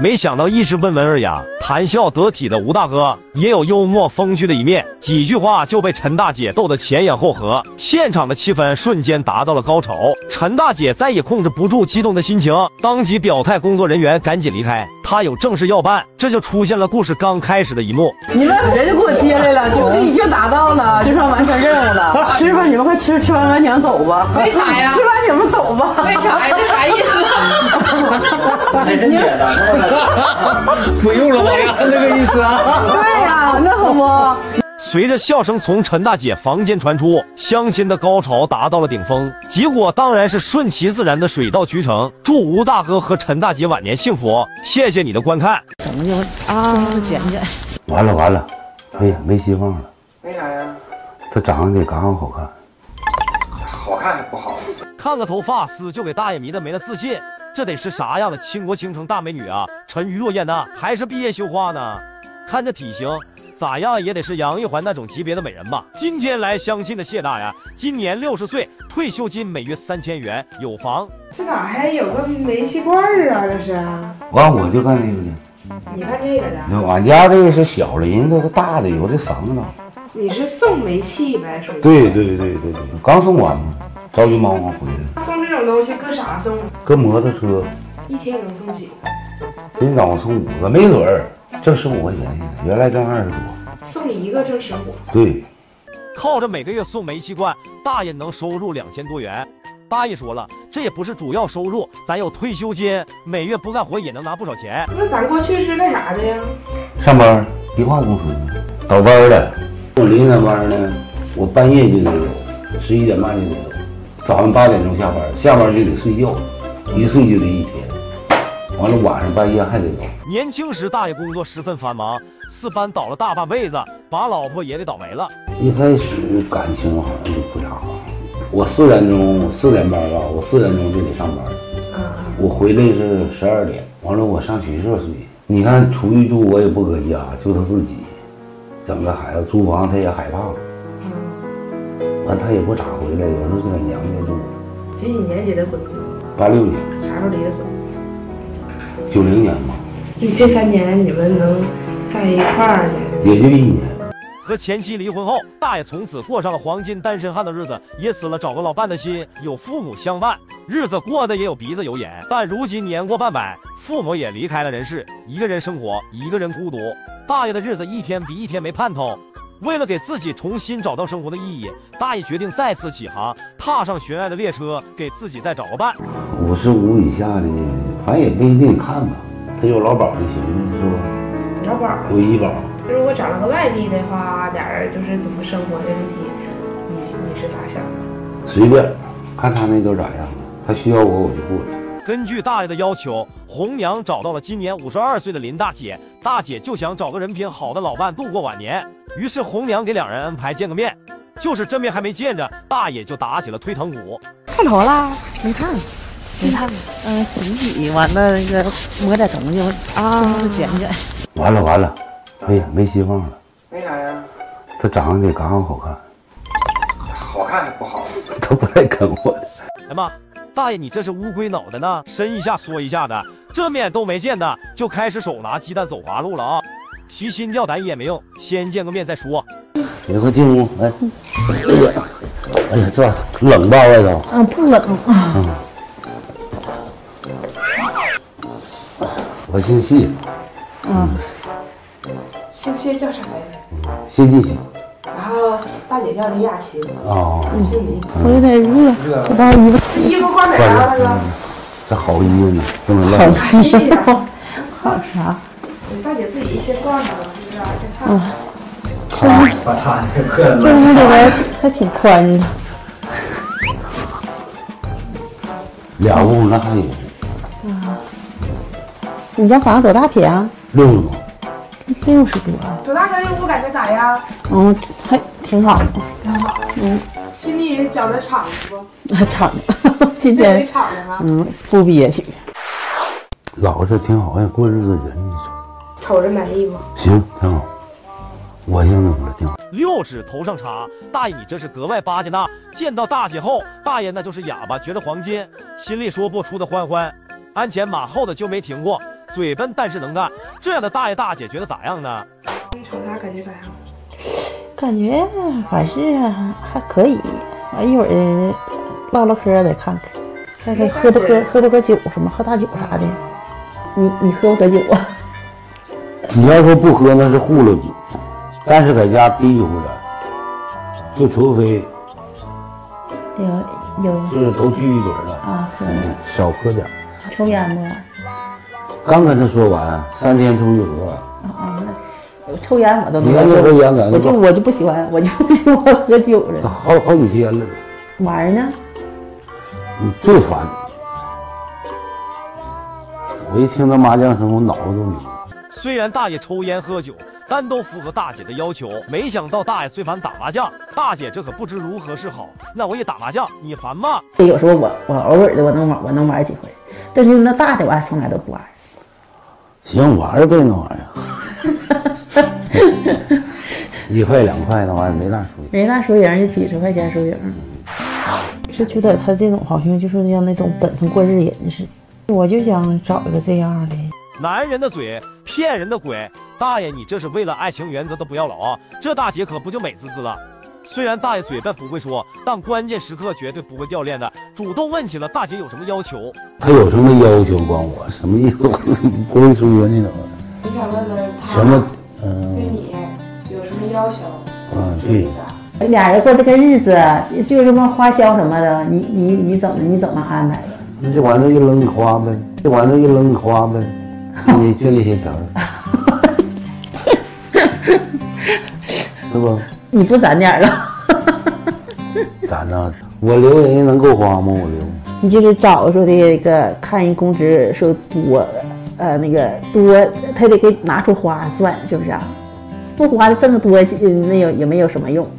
没想到一直温文尔雅、谈笑得体的吴大哥，也有幽默风趣的一面。几句话就被陈大姐逗得前仰后合，现场的气氛瞬间达到了高潮。陈大姐再也控制不住激动的心情，当即表态，工作人员赶紧离开，她有正事要办。这就出现了故事刚开始的一幕。你们人就给我接来了，酒地已经打到了，就算完成任务了。吃吧，你们快吃，吃完赶紧走吧。为啥呀？吃完你们走吧。为啥呀？啥意思？你们。 不用了，我呀，那个意思啊。对呀、啊，那可不。随着笑声从陈大姐房间传出，相亲的高潮达到了顶峰，结果当然是顺其自然的水到渠成。祝吴大哥和陈大姐晚年幸福，谢谢你的观看。怎么又啊？捡捡。完了完了，哎呀，没希望了。为啥呀？他长得得刚刚好看。好看还不好？看个头发丝就给大爷迷得没了自信。 这得是啥样的倾国倾城大美女啊！沉鱼落雁呢，还是闭月羞花呢？看这体型，咋样也得是杨玉环那种级别的美人吧？今天来相亲的谢大爷，今年六十岁，退休金每月三千元，有房。这咋还有个煤气罐啊？这是。完、啊、我就干这个的。你看这个的。俺家这个是小的，人家都大的，有的嗓子大。你是送煤气呗？属于。对对对对对，刚送完嘛。 着急忙忙回来。送这种东西搁啥送？搁摩托车。一天能送几个？今天早上送五个，没准儿挣十五块钱，原来挣二十多。送一个挣十五。对。靠着每个月送煤气罐，大爷能收入两千多元。大爷说了，这也不是主要收入，咱有退休金，每月不干活也能拿不少钱。那咱过去是干啥的呀？上班，一化公司，倒班的。我临上班呢，我半夜就得走，十一点半就得走。 早上八点钟下班，下班就得睡觉，一睡就得一天。完了晚上半夜还得走。年轻时大爷工作十分繁忙，四班倒了大半辈子，把老婆也得倒霉了。一开始感情好像就不咋好，我四点钟四点半吧，我四点钟就得上班。我回来是十二点，完了我上学校睡。你看出去住我也不搁家，就他自己，整个孩子租房他也害怕了。嗯。完他也不咋回来，有时候就在娘家住。几几年结的婚？八六年。啥时候离的婚？九零年吧。你这三年你们能在一块儿呢？也就一年。 和前妻离婚后，大爷从此过上了黄金单身汉的日子，也死了找个老伴的心，有父母相伴，日子过得也有鼻子有眼。但如今年过半百，父母也离开了人世，一个人生活，一个人孤独，大爷的日子一天比一天没盼头。为了给自己重新找到生活的意义，大爷决定再次起航，踏上寻爱的列车，给自己再找个伴。五十五以下的，反正也不一定看吧，他有老鸨就行了，是吧？老鸨，有医保。 如果找了个外地的话，俩人就是怎么生活的问题，你你是咋想的？随便，看他那头咋样，他需要我我就过去。根据大爷的要求，红娘找到了今年五十二岁的林大姐，大姐就想找个人品好的老伴度过晚年，于是红娘给两人安排见个面，就是真面还没见着，大爷就打起了推堂鼓。烫头啦，你看。 你看，嗯，洗洗完了那个抹点东西啊，卷卷。完了完了。 哎呀，没希望了。为啥呀？他长得得嘎好看，好看还不好？他不爱跟我的。哎妈，大爷你这是乌龟脑袋呢，伸一下缩一下的，这面都没见呢，就开始手拿鸡蛋走滑路了啊！提心吊胆也没用，先见个面再说。你快进屋，哎，哎呀，哎呀，这冷吧外头？嗯，不冷啊。嗯。我姓谢。嗯。 姓谢叫啥呀？谢继喜。然后大姐叫李雅琴。哦，姓李。我有点热，我把衣服衣服挂哪儿啊？大哥，这好衣服呢，这么烂。好衣服，好啥？大姐自己先逛上了，是不是？先看。看，把她那个客人。这屋里边还挺宽的。俩屋那还有。啊。你家房子多大平啊？六十多。 六十多，左大哥这屋感觉咋样？嗯，还挺好，挺好。嗯，心里觉得敞不？还敞着，今天敞着呢。嗯，不憋屈，老实挺好，哎，过日子人，你说。瞅着满意吗？行，挺好。我现在我挺好。六指头上插，大爷你这是格外巴结呐！见到大姐后，大爷那就是哑巴觉得黄金，心里说不出的欢欢，鞍前马后的就没停过。 嘴笨但是能干，这样的大爷大姐觉得咋样呢？你瞅他感觉咋样？感觉反正还可以。完一会儿唠唠嗑再看看，再给喝不喝喝不喝酒什么喝大酒啥的。你你喝不喝酒啊？你要说不喝那是糊了酒，但是在家嘀咕着，就除非有有就是都聚一堆了啊，嗯，少喝点。抽烟不？ 刚跟他说完，三天抽一盒。啊啊，抽烟我都没有。你抽烟我就我就不喜欢，我就不喜欢喝酒了。好好几天了。玩呢？你最烦！我一听他麻将声，我脑子都拧。虽然大爷抽烟喝酒，但都符合大姐的要求。没想到大爷最烦打麻将，大姐这可不知如何是好。那我也打麻将，你烦吗？有时候我我偶尔的我能玩，我能玩几回，但是那大的我还从来都不玩。 行，玩呗，那玩意儿，一块两块那玩意儿没大输赢，没大输赢就几十块钱输赢。是觉得他这种好像就是像那种本分过日人似的，我就想找一个这样的。男人的嘴，骗人的鬼，大爷你这是为了爱情原则都不要了啊！这大姐可不就美滋滋了。虽然大爷嘴笨不会说，但关键时刻绝对不会掉链子，主动问起了大姐有什么要求。 他有什么要求管我什么意思？我不会说那种。你想问问他什么？嗯、呃，对你有什么要求？嗯，对。你俩人过这个日子，就这么花销什么的，你你你怎么你怎么安排的？那这玩意儿一扔你花呗，这玩意儿一扔你花呗，你就那些钱儿，对不？你不攒点了？攒呢？我留人家能够花吗？我留。 你就是找说的一个看人工资说多，呃，那个多，他得给拿出花算，是不是啊？不花的挣得多，那有有没有什么用？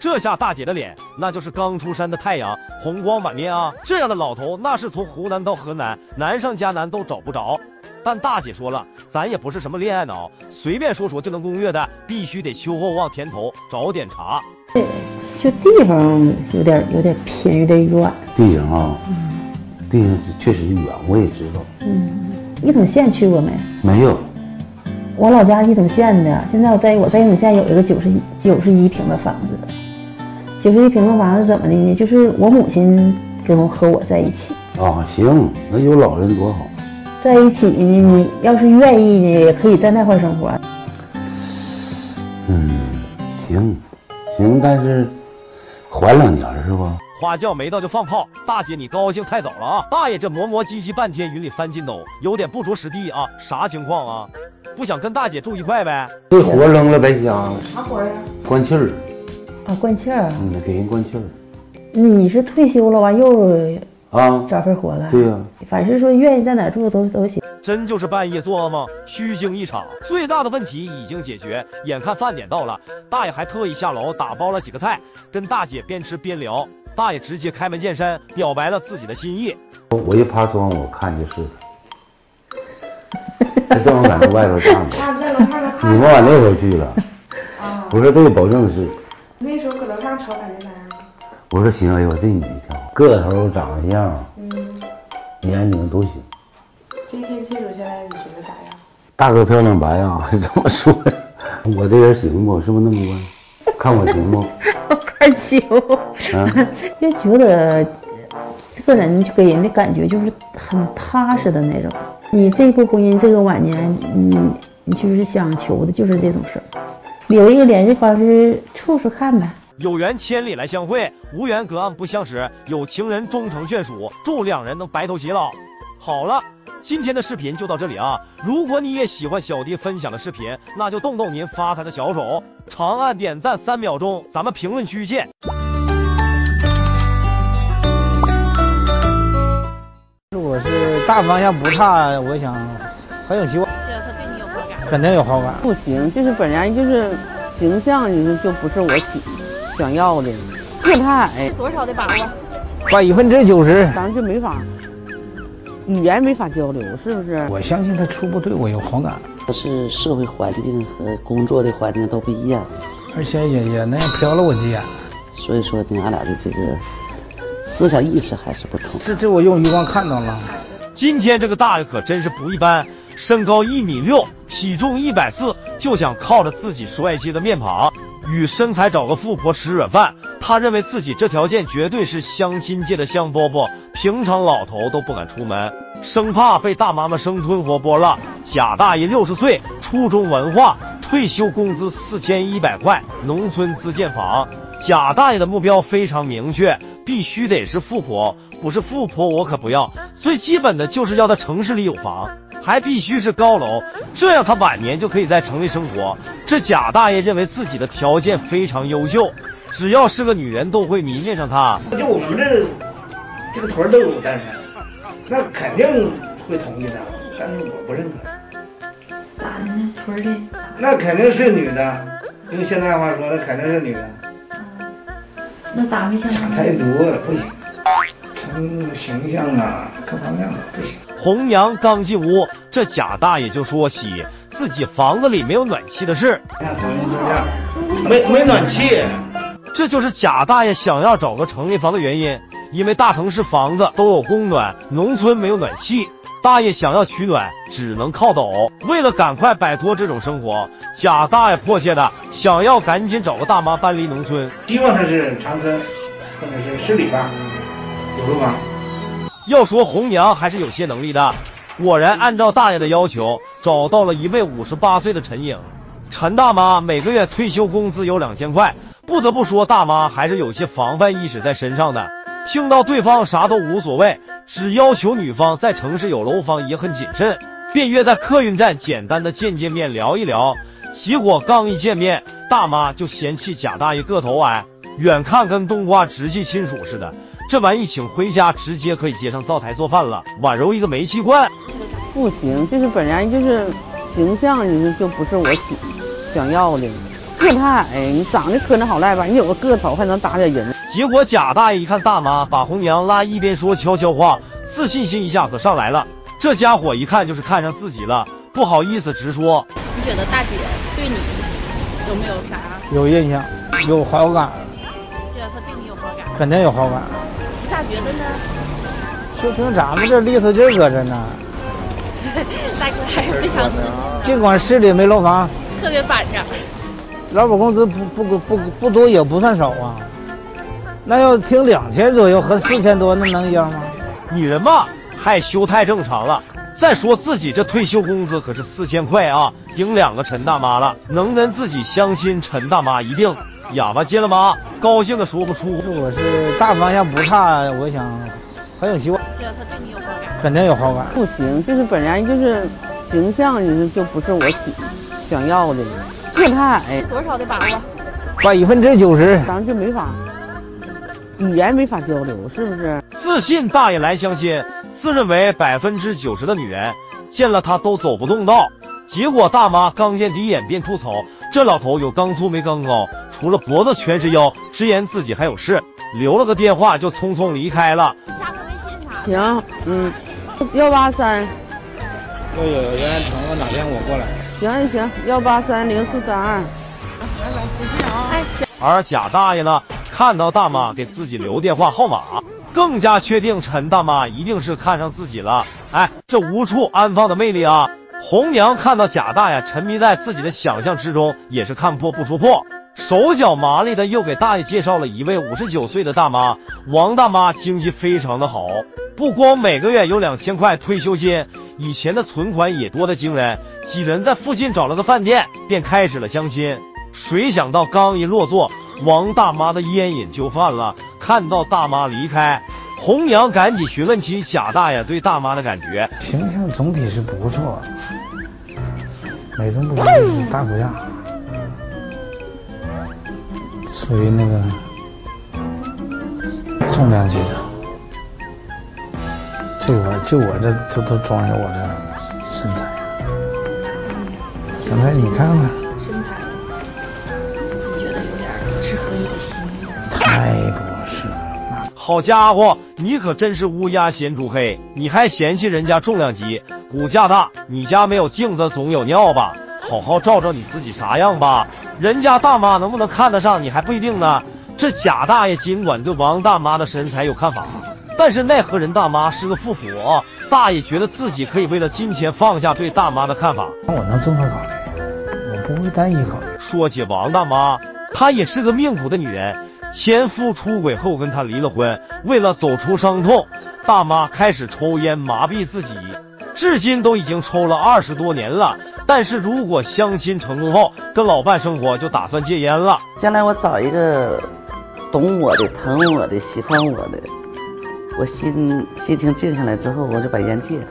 这下大姐的脸那就是刚出山的太阳，红光满面啊！这样的老头那是从湖南到河南，难上加难都找不着。但大姐说了，咱也不是什么恋爱脑，随便说说就能攻略的，必须得秋后望田头，找点茬。就地方有点有点偏，有点远。地方啊，嗯、地方确实远，我也知道。嗯，一统县去过没？没有。 我老家是一统县的，现在我在我在一统县有一个九十一九十一平的房子，九十一平的房子怎么的呢？就是我母亲跟我和我在一起啊，行，那有老人多好，在一起呢，要是愿意呢，也可以在那块生活。嗯，行，行，但是缓两年是吧？ 花轿没到就放炮，大姐你高兴太早了啊！大爷这磨磨唧唧半天，云里翻筋斗，有点不着实地啊！啥情况啊？不想跟大姐住一块呗？这活扔了白瞎。啥活呀？灌气儿。啊，灌气儿。嗯，给人灌气儿。你是退休了完又啊找份活了？对呀、啊。反正说愿意在哪住都都行。真就是半夜做噩梦，虚惊一场。最大的问题已经解决，眼看饭点到了，大爷还特意下楼打包了几个菜，跟大姐边吃边聊。 大爷直接开门见山表白了自己的心意。我一趴窗，我看就是他正好在外头站着。你们往那头去了？啊！我说这个保证是。那时候搁楼上瞅感觉咋样？我说行，哎呦，这女的挺好，个头长相，嗯，年龄都行。今天接触下来，你觉得咋样？大哥漂亮白啊，是这么说的。我这人行不？是不是那么乖？看我行不？ 害羞，就觉得这个人给人的感觉就是很踏实的那种。你这步婚姻，这个晚年，你你就是想求的就是这种事儿，留一个联系方式，处处看呗。有缘千里来相会，无缘隔岸不相识。有情人终成眷属，祝两人能白头偕老。好了，今天的视频就到这里啊！如果你也喜欢小弟分享的视频，那就动动您发财的小手。 长按点赞三秒钟，咱们评论区见。我是大方向不差，我想很有希望。对，他对你有好感，肯定有好感。不行，就是本来就是形象，就就不是我想想要的，个太矮。多少的把握？百分之九十，咱们就没法语言没法交流，是不是？我相信他初步对我有好感。 是社会环境和工作的环境都不一样，而且也也那样瞟了我几眼，所以说你俺俩的这个思想意识还是不同。这这我用余光看到了。今天这个大爷可真是不一般，身高一米六，体重一百四，就想靠着自己帅气的面庞与身材找个富婆吃软饭。他认为自己这条件绝对是相亲界的香饽饽，平常老头都不敢出门，生怕被大妈们生吞活剥了。 贾大爷六十岁，初中文化，退休工资四千一百块，农村自建房。贾大爷的目标非常明确，必须得是富婆，不是富婆我可不要。最基本的就是要在城市里有房，还必须是高楼，这样他晚年就可以在城里生活。这贾大爷认为自己的条件非常优秀，只要是个女人都会迷恋上他。就我们这这个屯都有单身，那肯定会同意的，但是我不认可。 咋的呢？屯的那肯定是女的，用现在话说，那肯定是女的。嗯、那咋没想到？想太多了，不行。从形象啊，各方面不行。红娘刚进屋，这贾大爷就说起自己房子里没有暖气的事。没没暖气，这就是贾大爷想要找个城里房的原因，因为大城市房子都有供暖，农村没有暖气。 大爷想要取暖，只能靠抖。为了赶快摆脱这种生活，贾大爷迫切的想要赶紧找个大妈搬离农村，希望他是长春或者是市里边有个房。要说红娘还是有些能力的，果然按照大爷的要求，找到了一位五十八岁的陈颖。陈大妈每个月退休工资有两千块，不得不说，大妈还是有些防范意识在身上的。 听到对方啥都无所谓，只要求女方在城市有楼房也很谨慎，便约在客运站简单的见见面聊一聊。结果刚一见面，大妈就嫌弃贾大爷个头矮，远看跟冬瓜直系亲属似的。这玩意请回家直接可以接上灶台做饭了，宛如一个煤气罐。不行，就是本来就是形象，就就不是我想想要的，个太矮，你长得磕碜好赖吧？你有个个头还能打点人。结果贾大爷一看大妈把红娘拉一边说悄悄话，自信心一下子上来了。这家伙一看就是看上自己了，不好意思直说。你觉得大姐对你有没有啥？有印象，有好感。觉得她对你有好感？肯定有好感。你咋觉得呢？就凭咱们这利索劲搁着呢。 大哥还是非常自信，尽管市里没楼房，特别板正。老板工资不不不不多，也不算少啊。那要听两千左右和四千多，那能一样吗？女人嘛，害羞太正常了。再说自己这退休工资可是四千块啊，顶两个陈大妈了。能跟自己相亲，陈大妈一定哑巴接了妈，高兴的说不出。我是大方向不差，我想很有希望。 肯定有好感，不行，就是本来就是形象，你就不是我想想要的，个太矮，多少得把握，百分之九十，咱就没法，语言没法交流，是不是？自信大爷来相亲，自认为百分之九十的女人见了他都走不动道，结果大妈刚见第一眼便吐槽，这老头有刚粗没刚高，除了脖子全是腰，直言自己还有事，留了个电话就匆匆离开了。加个微信啥？行，嗯。 幺八三，都有原来承诺哪天我过来。行行，幺八三零四三二。拜拜，再见啊！哎。而贾大爷呢，看到大妈给自己留电话号码，更加确定陈大妈一定是看上自己了。哎，这无处安放的魅力啊！红娘看到贾大爷沉迷在自己的想象之中，也是看破不说破，手脚麻利的又给大爷介绍了一位五十九岁的大妈王大妈，经济非常的好。 不光每个月有两千块退休金，以前的存款也多得惊人。几人在附近找了个饭店，便开始了相亲。谁想到刚一落座，王大妈的烟瘾就犯了。看到大妈离开，红娘赶紧询问起贾大爷对大妈的感觉。形象总体是不错，美中不足，大不大，属于那个重量级的。 就我就我这都都装下我这身材，刚才你看看，身材，你觉得有点只合你心？太不是了！好家伙，你可真是乌鸦嫌猪黑，你还嫌弃人家重量级、骨架大？你家没有镜子总有尿吧？好好照照你自己啥样吧，人家大妈能不能看得上你还不一定呢。这贾大爷尽管对王大妈的身材有看法。 但是奈何人大妈是个富婆啊！大爷觉得自己可以为了金钱放下对大妈的看法。那我能综合考虑，我不会单一考虑。说起王大妈，她也是个命苦的女人，前夫出轨后跟她离了婚。为了走出伤痛，大妈开始抽烟麻痹自己，至今都已经抽了二十多年了。但是如果相亲成功后跟老伴生活，就打算戒烟了。将来我找一个懂我的、疼我的、喜欢我的。 我心心情静下来之后，我就把烟戒了。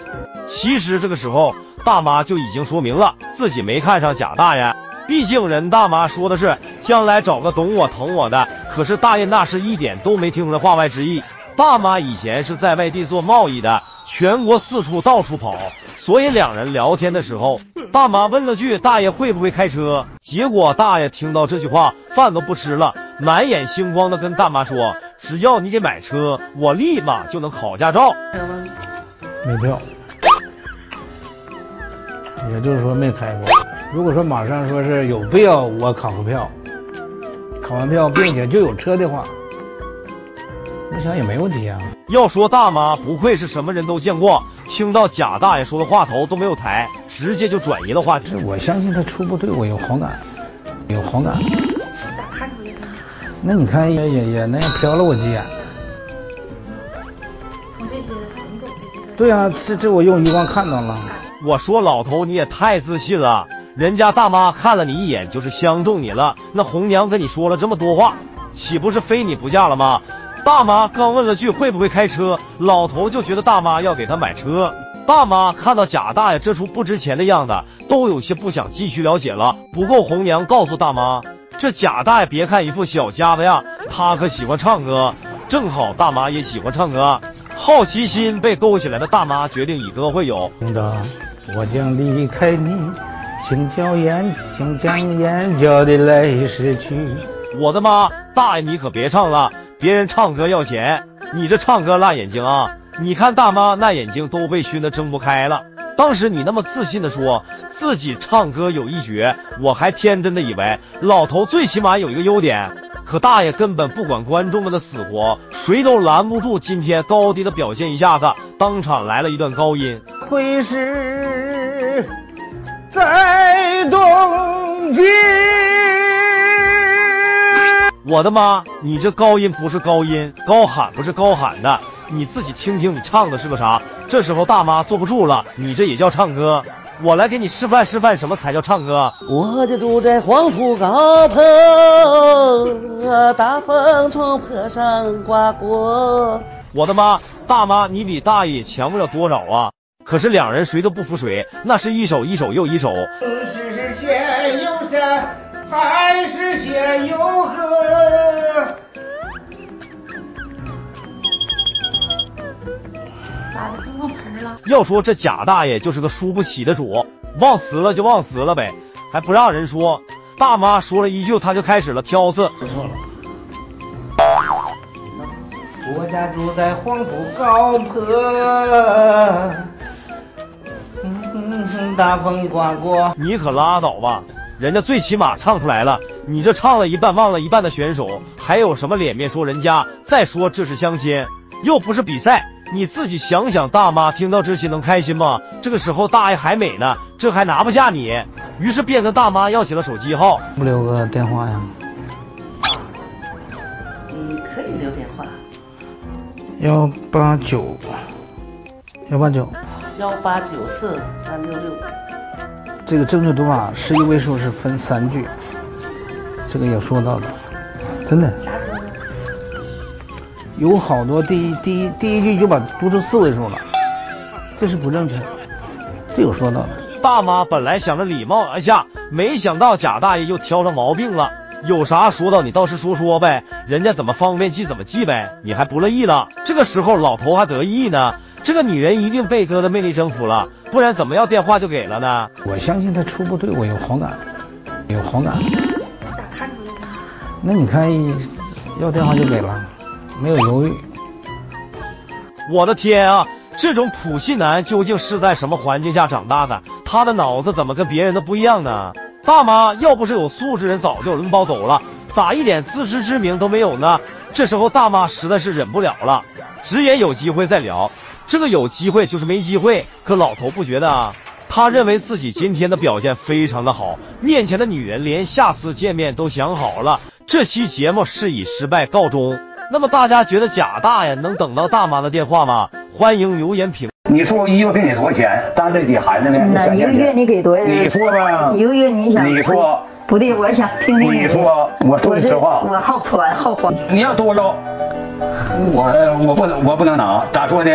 其实这个时候，大妈就已经说明了自己没看上贾大爷。毕竟人大妈说的是将来找个懂我疼我的，可是大爷那是一点都没听出来话外之意。大妈以前是在外地做贸易的，全国四处到处跑，所以两人聊天的时候，大妈问了句：“大爷会不会开车？”结果大爷听到这句话，饭都不吃了，满眼星光的跟大妈说。 只要你给买车，我立马就能考驾照。没票，也就是说没开过。如果说马上说是有必要，我考个票，考完票并且就有车的话，我想也没问题啊。要说大妈不愧是什么人都见过，听到贾大爷说的话头都没有抬，直接就转移了话题。我相信他初步对我有好感，有好感。 那你看也也也那样瞟了我几眼，从这些能够对啊，这这我用余光看到了。我说老头你也太自信了，人家大妈看了你一眼就是相中你了。那红娘跟你说了这么多话，岂不是非你不嫁了吗？大妈刚问了句会不会开车，老头就觉得大妈要给他买车。大妈看到贾大爷这出不值钱的样子，都有些不想继续了解了。不过红娘告诉大妈。 这贾大爷别看一副小家子样，他可喜欢唱歌。正好大妈也喜欢唱歌，好奇心被勾起来的大妈决定以歌会友。我将离开你，请将眼，请将眼角的泪拭去。我的妈！大爷，你可别唱了，别人唱歌要钱，你这唱歌辣眼睛啊！你看大妈那眼睛都被熏得睁不开了。当时你那么自信的说自己唱歌有一绝，我还天真的以为老头最起码有一个优点。可大爷根本不管观众们的死活，谁都拦不住今天高低的表现，一下子当场来了一段高音。会是在冬季。我的妈，你这高音不是高音，高喊不是高喊的，你自己听听你唱的是个啥。这时候大妈坐不住了，你这也叫唱歌？我来给你示范示范什么才叫唱歌。我就住在黄浦高坡，大风从坡上刮过。我的妈，大妈你比大爷强不了多少啊！可是两人谁都不服谁，那是一首一首又一首。是是先有山，还是先有河？要说这贾大爷就是个输不起的主，忘词了就忘词了呗，还不让人说。大妈说了一句，他就开始了挑刺。不错了，我家住在黄浦高坡，嗯嗯嗯，大风刮过。你可拉倒吧，人家最起码唱出来了，你这唱了一半忘了一半的选手，还有什么脸面说人家？再说这是相亲，又不是比赛。你自己想想，大妈听到这些能开心吗？这个时候大爷还美呢，这还拿不下你，于是便跟大妈要起了手机号。不留个电话呀？你可以留电话。幺八九，幺八九，幺八九四三六六。这个正确读法是一位数是分三句，这个也说到了，真的。有好多第一第一第一句就把读出四位数了，这是不正确的，这有说到的。大妈本来想着礼貌而下，没想到贾大爷又挑上毛病了，有啥说到你倒是说说呗，人家怎么方便记怎么记呗，你还不乐意了？这个时候老头还得意呢，这个女人一定被哥的魅力征服了，不然怎么要电话就给了呢？我相信他初步对我有好感，有好感。我咋看出来的？那你看，要电话就给了。没有犹豫。我的天啊，这种普信男究竟是在什么环境下长大的？他的脑子怎么跟别人的不一样呢？大妈要不是有素质，人早就拎包走了，咋一点自知之明都没有呢？这时候大妈实在是忍不了了，直言有机会再聊。这个有机会就是没机会，可老头不觉得啊，他认为自己今天的表现非常的好，面前的女人连下次见面都想好了。这期节目是以失败告终。那么大家觉得贾大爷能等到大妈的电话吗？欢迎留言评论。你说我一个月给你多少钱？当这几孩子呢？那一个月你给多少钱？你说吧。一个月你想？你说不对，我想听听你说。我说句实话，我好穿好花。你要多少？我我不能我不能拿。咋说呢？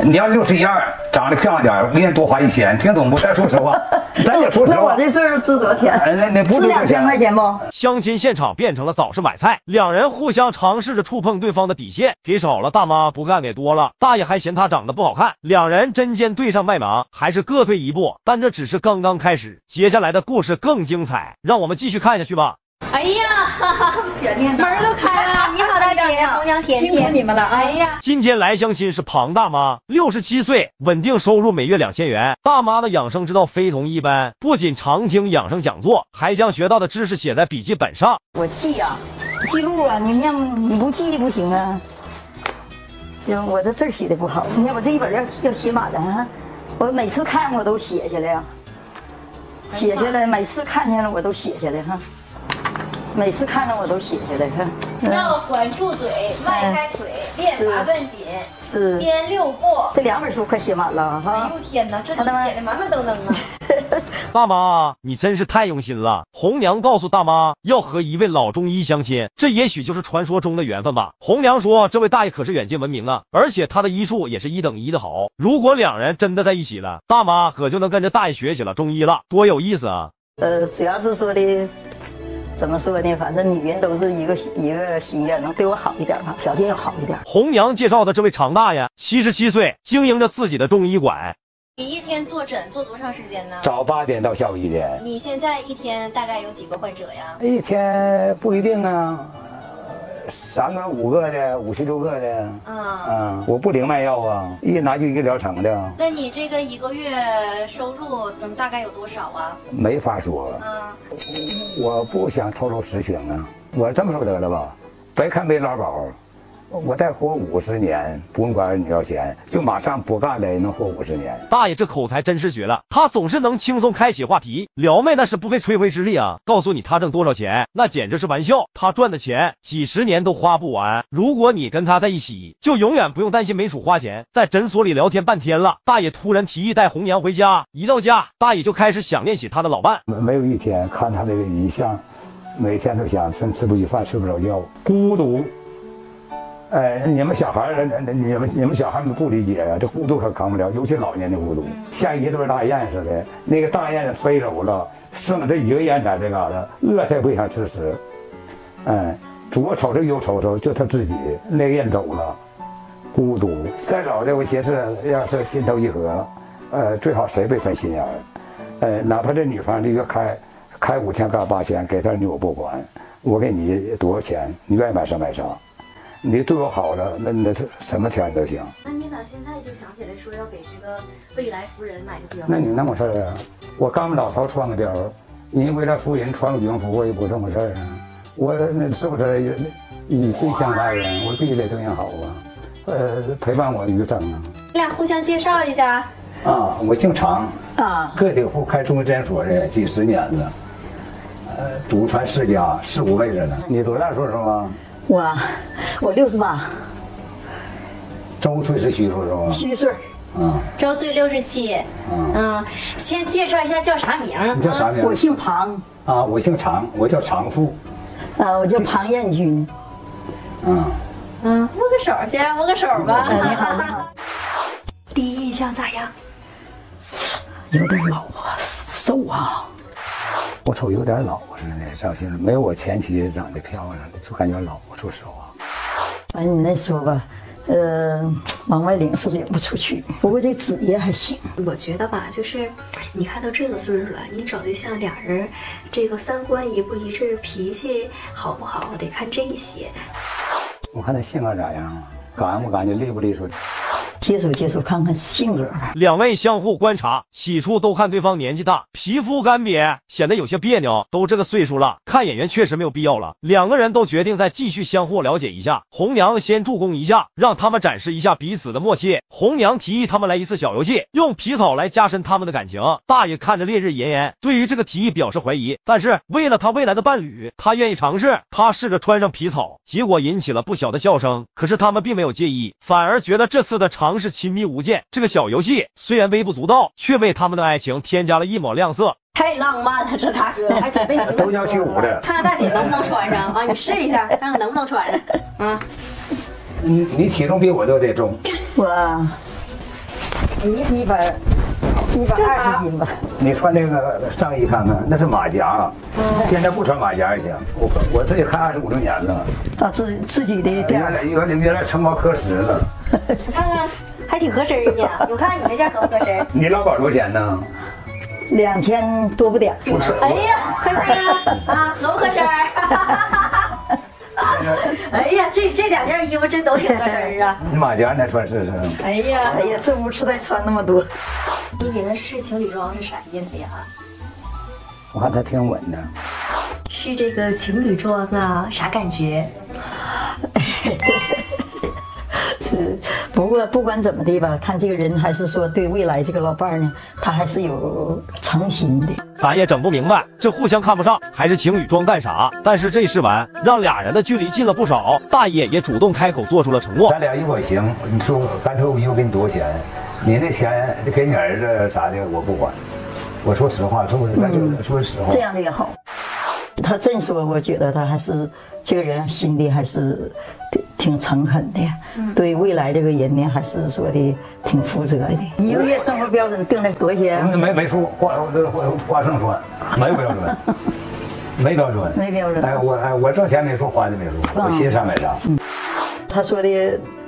你要六十一二，长得漂亮点，我给你多花一千，听懂不？咱说实话，咱也说实话。那我这事值多少钱？那那不值两千块钱不？相亲现场变成了早市买菜，两人互相尝试着触碰对方的底线，给少了大妈不干给多了，大爷还嫌他长得不好看，两人针尖对上麦芒，还是各退一步。但这只是刚刚开始，接下来的故事更精彩，让我们继续看下去吧。哎呀，门都开了！你好，大姐，红娘甜甜，辛苦你们了。哎呀，今天来相亲是庞大妈，六十七岁，稳定收入每月两千元。大妈的养生之道非同一般，不仅常听养生讲座，还将学到的知识写在笔记本上。我记啊，记录啊，你让你不记不行啊。我这字写的不好，你看我这一本要要写满了啊，我每次看我都写下来呀、啊，写下来，每次看见了我都写下来哈。每次看着我都写下来，看、嗯、要管住嘴，迈开腿，练八段锦，是颠六步。这两本书快写满了哈！哎呦天哪，这都写的满满登登啊！大妈，你真是太用心了。红娘告诉大妈要和一位老中医相亲，这也许就是传说中的缘分吧。红娘说，这位大爷可是远近闻名啊，而且他的医术也是一等一的好。如果两人真的在一起了，大妈可就能跟着大爷学起了中医了，多有意思啊！呃，主要是说的。怎么说呢？反正女人都是一个一个心愿，能对我好一点吧，条件要好一点。红娘介绍的这位常大爷，七十七岁，经营着自己的中医馆。你一天坐诊做多长时间呢？早八点到下午一点。你现在一天大概有几个患者呀？一天不一定啊，三个、五个的，五十多个的。啊、嗯，嗯，我不领卖药啊，一拿就一个疗程的。那你这个一个月收入能大概有多少啊？没法说。啊、嗯，我不想透露实情啊。我这么说得了吧，别看没拉保。 我再活五十年，不用管你要钱，就马上不干了，也能活五十年。大爷这口才真是绝了，他总是能轻松开启话题，撩妹那是不费吹灰之力啊！告诉你他挣多少钱，那简直是玩笑，他赚的钱几十年都花不完。如果你跟他在一起，就永远不用担心没处花钱。在诊所里聊天半天了，大爷突然提议带红娘回家，一到家，大爷就开始想念起他的老伴。没有一天看他这个遗像，每天都想，真吃不起饭，睡不着觉，孤独。 哎，你们小孩儿，你们你们小孩们不理解呀、啊，这孤独可扛不了，尤其老年的孤独，像一对大雁似的。那个大雁飞走了，剩这一个雁在这嘎达，饿它也不想吃食。哎，左瞅瞅右瞅瞅，就他自己。那个雁走了，孤独。再老的我寻思，要是心头一合，呃，最好谁别分心眼儿。呃，哪怕这女方这个开开五千干八千，给他你我不管，我给你多少钱，你愿意买啥买啥。 你对我好了，那那什么钱都行。那你咋现在就想起来说要给这个未来夫人买个貂？那你那么事儿啊？我刚老头穿个貂，你未来夫人穿个羽绒服，我也不这么事儿啊。我那是不是以心相待呀？我必须得对人好啊，呃，陪伴我余生啊。你俩互相介绍一下。啊，我姓常啊，个体户开中医诊所的几十年了，呃，祖传世家四五辈子了。你多大岁数啊？ 我，我六十八。周岁是虚岁是吧？虚岁。嗯。周岁六十七。嗯。嗯，先介绍一下叫啥名？你叫啥名？我姓庞。啊，我姓常，我叫常富。啊，我叫庞彦军。嗯。嗯，握个手去，握个手吧。你好，你好。第一印象咋样？有点老啊，瘦啊。 我瞅有点老似的，赵先生没有我前妻长得漂亮，就感觉老。我说实话，反正你那说吧，呃，往外领是领不出去，不过这职业还行。我觉得吧，就是你看到这个岁数了，你找对象俩人，这个三观一不一致，脾气好不好，得看这些。我看他性格咋样，敢不敢，利不利索。 接触接触，看看性格吧。两位相互观察，起初都看对方年纪大，皮肤干瘪，显得有些别扭。都这个岁数了，看眼缘确实没有必要了。两个人都决定再继续相互了解一下。红娘先助攻一下，让他们展示一下彼此的默契。红娘提议他们来一次小游戏，用皮草来加深他们的感情。大爷看着烈日炎炎，对于这个提议表示怀疑，但是为了他未来的伴侣，他愿意尝试。他试着穿上皮草，结果引起了不小的笑声。可是他们并没有介意，反而觉得这次的尝。 是亲密无间，这个小游戏虽然微不足道，却为他们的爱情添加了一抹亮色。太浪漫了，这大哥还准备都要去舞的，看看大姐能不能穿上啊？你试一下，看看能不能穿上啊？你你体重比我都得重，我一一百一百二十斤吧。你穿这个上衣看看，那是马甲，嗯、现在不穿马甲也行。我我自己看二十五六年了，啊，自自己的原来原来原来成毛科室了。 你看看，还挺合身呢。我看看你那件合不合身？你老板多少钱呢？两千多不点。不是。哎呀，合身啊，合不合身？哎呀，这这两件衣服真都挺合身啊。你马甲你还穿试试？哎呀，哎呀，这不是在穿那么多。你给他试情侣装是啥意思呀？我看他挺稳的。试这个情侣装啊，啥感觉？不过不管怎么的吧，看这个人还是说对未来这个老伴儿呢，他还是有诚心的。咱也整不明白，这互相看不上，还是情侣装干啥？但是这试完，让俩人的距离近了不少。大爷也主动开口做出了承诺：咱俩一会儿行，你说干脆我一会儿给你多少钱？你那钱给你儿子啥的我不管。我说实话，是不是？咱就、嗯、说实话，这样的也好。他真说，我觉得他还是这个人心里还是。 挺诚恳的，对未来这个人呢，还是说的挺负责的。一个月生活标准定了多少钱？没没说花花花生说，没标准，没标准，没标准。哎，我哎我挣钱没说，花的没说，我心上没啥。他说的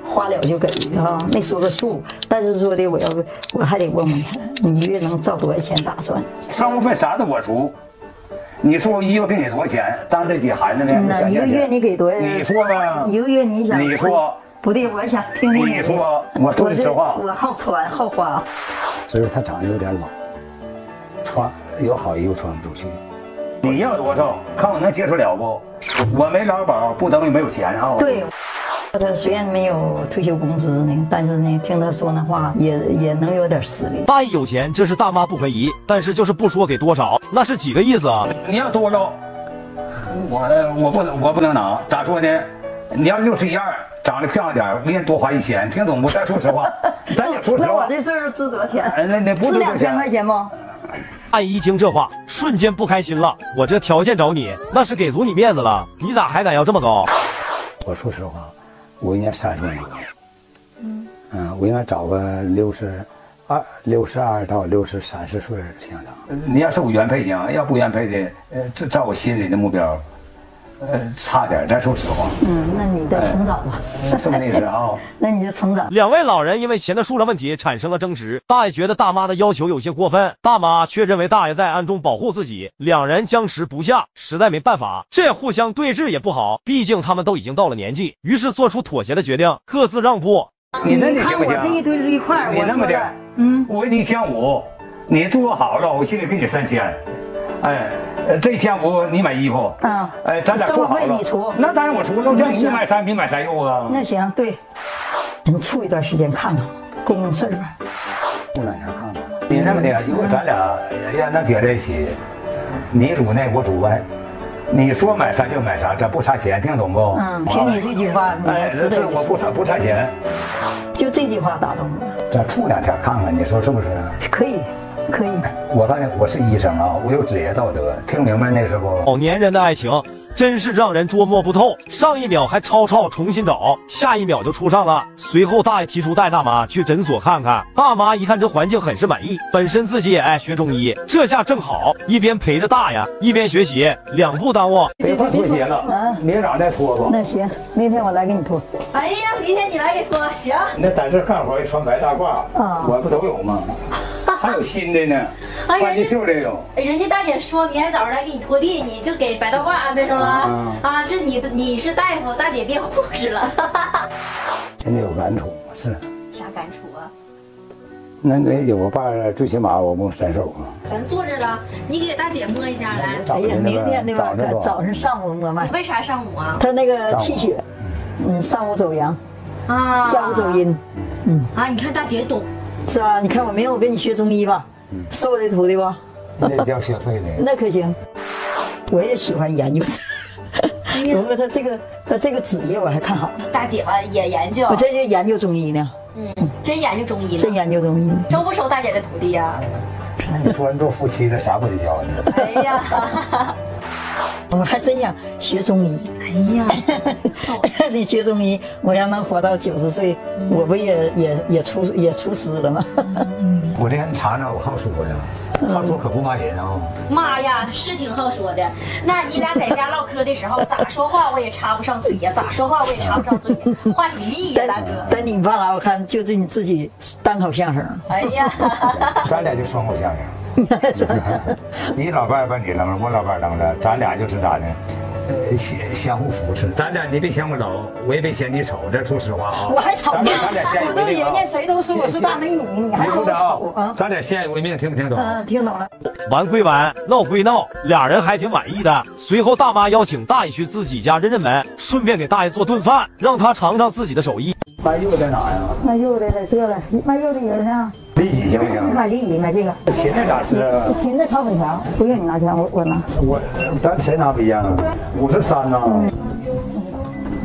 花了就给啊，没说个数，但是说的我要我还得问问他，你一月能照多少钱打算？生活费啥都我出，你说我一月给你多少钱？当这几孩子呢？那一个月你给多少？你说呢？一个月你想？你说不对，我想听听你说。我说实话，我好穿好花，所以他长得有点老，穿有好衣服穿不出去。 你要多少？看我能接受了不？我没劳保，不等于没有钱啊！对，他虽然没有退休工资呢，但是呢，听他说那话也也能有点实力。大爷有钱，这是大妈不怀疑，但是就是不说给多少，那是几个意思啊？你要多少，我我不我不能拿，咋说呢？你要六十一二，长得漂亮点，我给你多花一千，听懂不？咱说实话，咱也说实话。那我这事儿值多少钱？那那不值两千块钱吗？ 大姨一听这话，瞬间不开心了。我这条件找你，那是给足你面子了，你咋还敢要这么高？我说实话，我应该三十万左右。嗯，嗯，我应该找个六十二、六十二到六十三四岁相当。你要是我原配行，要不原配的，呃，这照我心里的目标，呃，差点。咱说实话。嗯，那你得重整吧。这么意思啊？那你就重整。两位老人因为钱的数量问题产生了争执，大爷觉得大妈的要求有些过分，大妈却认为大爷在暗中保护自己，两人僵持不下，实在没办法，这互相对峙也不好，毕竟他们都已经到了年纪，于是做出妥协的决定，各自让步。你那你看我这一堆是一块儿，你那么的，嗯，我给你一千五，你做好了，我心里给你三千，哎。 呃，这千五你买衣服，嗯，哎，咱俩做好了，那当然我出，那叫你买啥你买啥肉啊？那行，对，能处一段时间看看，公公事儿吧，过两天看看。你那么的，如果咱俩要能结在一起，你主内我主外，你说买啥就买啥，咱不差钱，听懂不？嗯，凭你这句话，哎，对，我不差不差钱，就这句话打动我。咱处两天看看，你说是不是？可以。 可以，我发现我是医生啊，我有职业道德，听明白那是不？老年人的爱情真是让人捉摸不透，上一秒还吵吵重新找，下一秒就出上了。随后大爷提出带大妈去诊所看看，大妈一看这环境很是满意，本身自己也爱学中医，这下正好，一边陪着大爷，一边学习，两不耽误。别再拖鞋了，啊，明早再拖吧。那行，明天我来给你拖。哎呀，明天你来给拖，行。那在这干活穿白大褂，啊，我不都有吗？ 还有新的呢，花季袖的有。人家大姐说明天早上来给你拖地，你就给白大褂安排上了啊！啊，这你你是大夫，大姐变护士了。真的有感触是？啥感触啊？那那有个把最起码我摸三手啊。咱坐这了，你给大姐摸一下来。哎呀，明天对吧？早上上午摸脉。为啥上午啊？他那个气血，嗯，上午走阳，啊，下午走阴，嗯啊，你看大姐懂。 是啊，你看我没有跟你学中医吧，收的徒弟吧，那叫学费的，那可行。我也喜欢研究，不过他这个他这个职业我还看好。大姐吧也研究，我这就研究中医呢。嗯，真研究中医，真研究中医，收不收大姐的徒弟呀？你说人做夫妻的啥不得教呢？哎呀，我还真想学中医。哎呀，你学中医，我要能活到九十岁。 我不也也也出也出师了吗？我这人查查，我好说呀，好说可不骂人啊。妈呀，是挺好说的。那你俩在家唠嗑的时候，咋说话我也插不上嘴呀，咋说话我也插不上嘴呀，话挺密呀，大哥。但你爸爸我看就是你自己单口相声。哎呀，咱俩就双口相声。你老伴儿把你扔了，我老伴儿扔了，咱俩就是咋的？ 呃，相相互扶持，咱俩你别嫌我老，我也别嫌你丑，这说实话啊。我还丑呢，我都人家谁都说我是大美女，你还说我丑啊？咱俩相依为命，听不听懂？嗯，听懂了。玩归玩，闹归闹，俩人还挺满意的。随后大妈邀请大爷去自己家认认门，顺便给大爷做顿饭，让他尝尝自己的手艺。卖肉在哪呀？卖肉的在这了，卖肉的人呢？里脊行不行？买里脊，买这个。芹菜咋吃啊？芹菜炒粉条，不用你拿钱，我我拿。我咱谁拿不一样啊？ 五十三呢？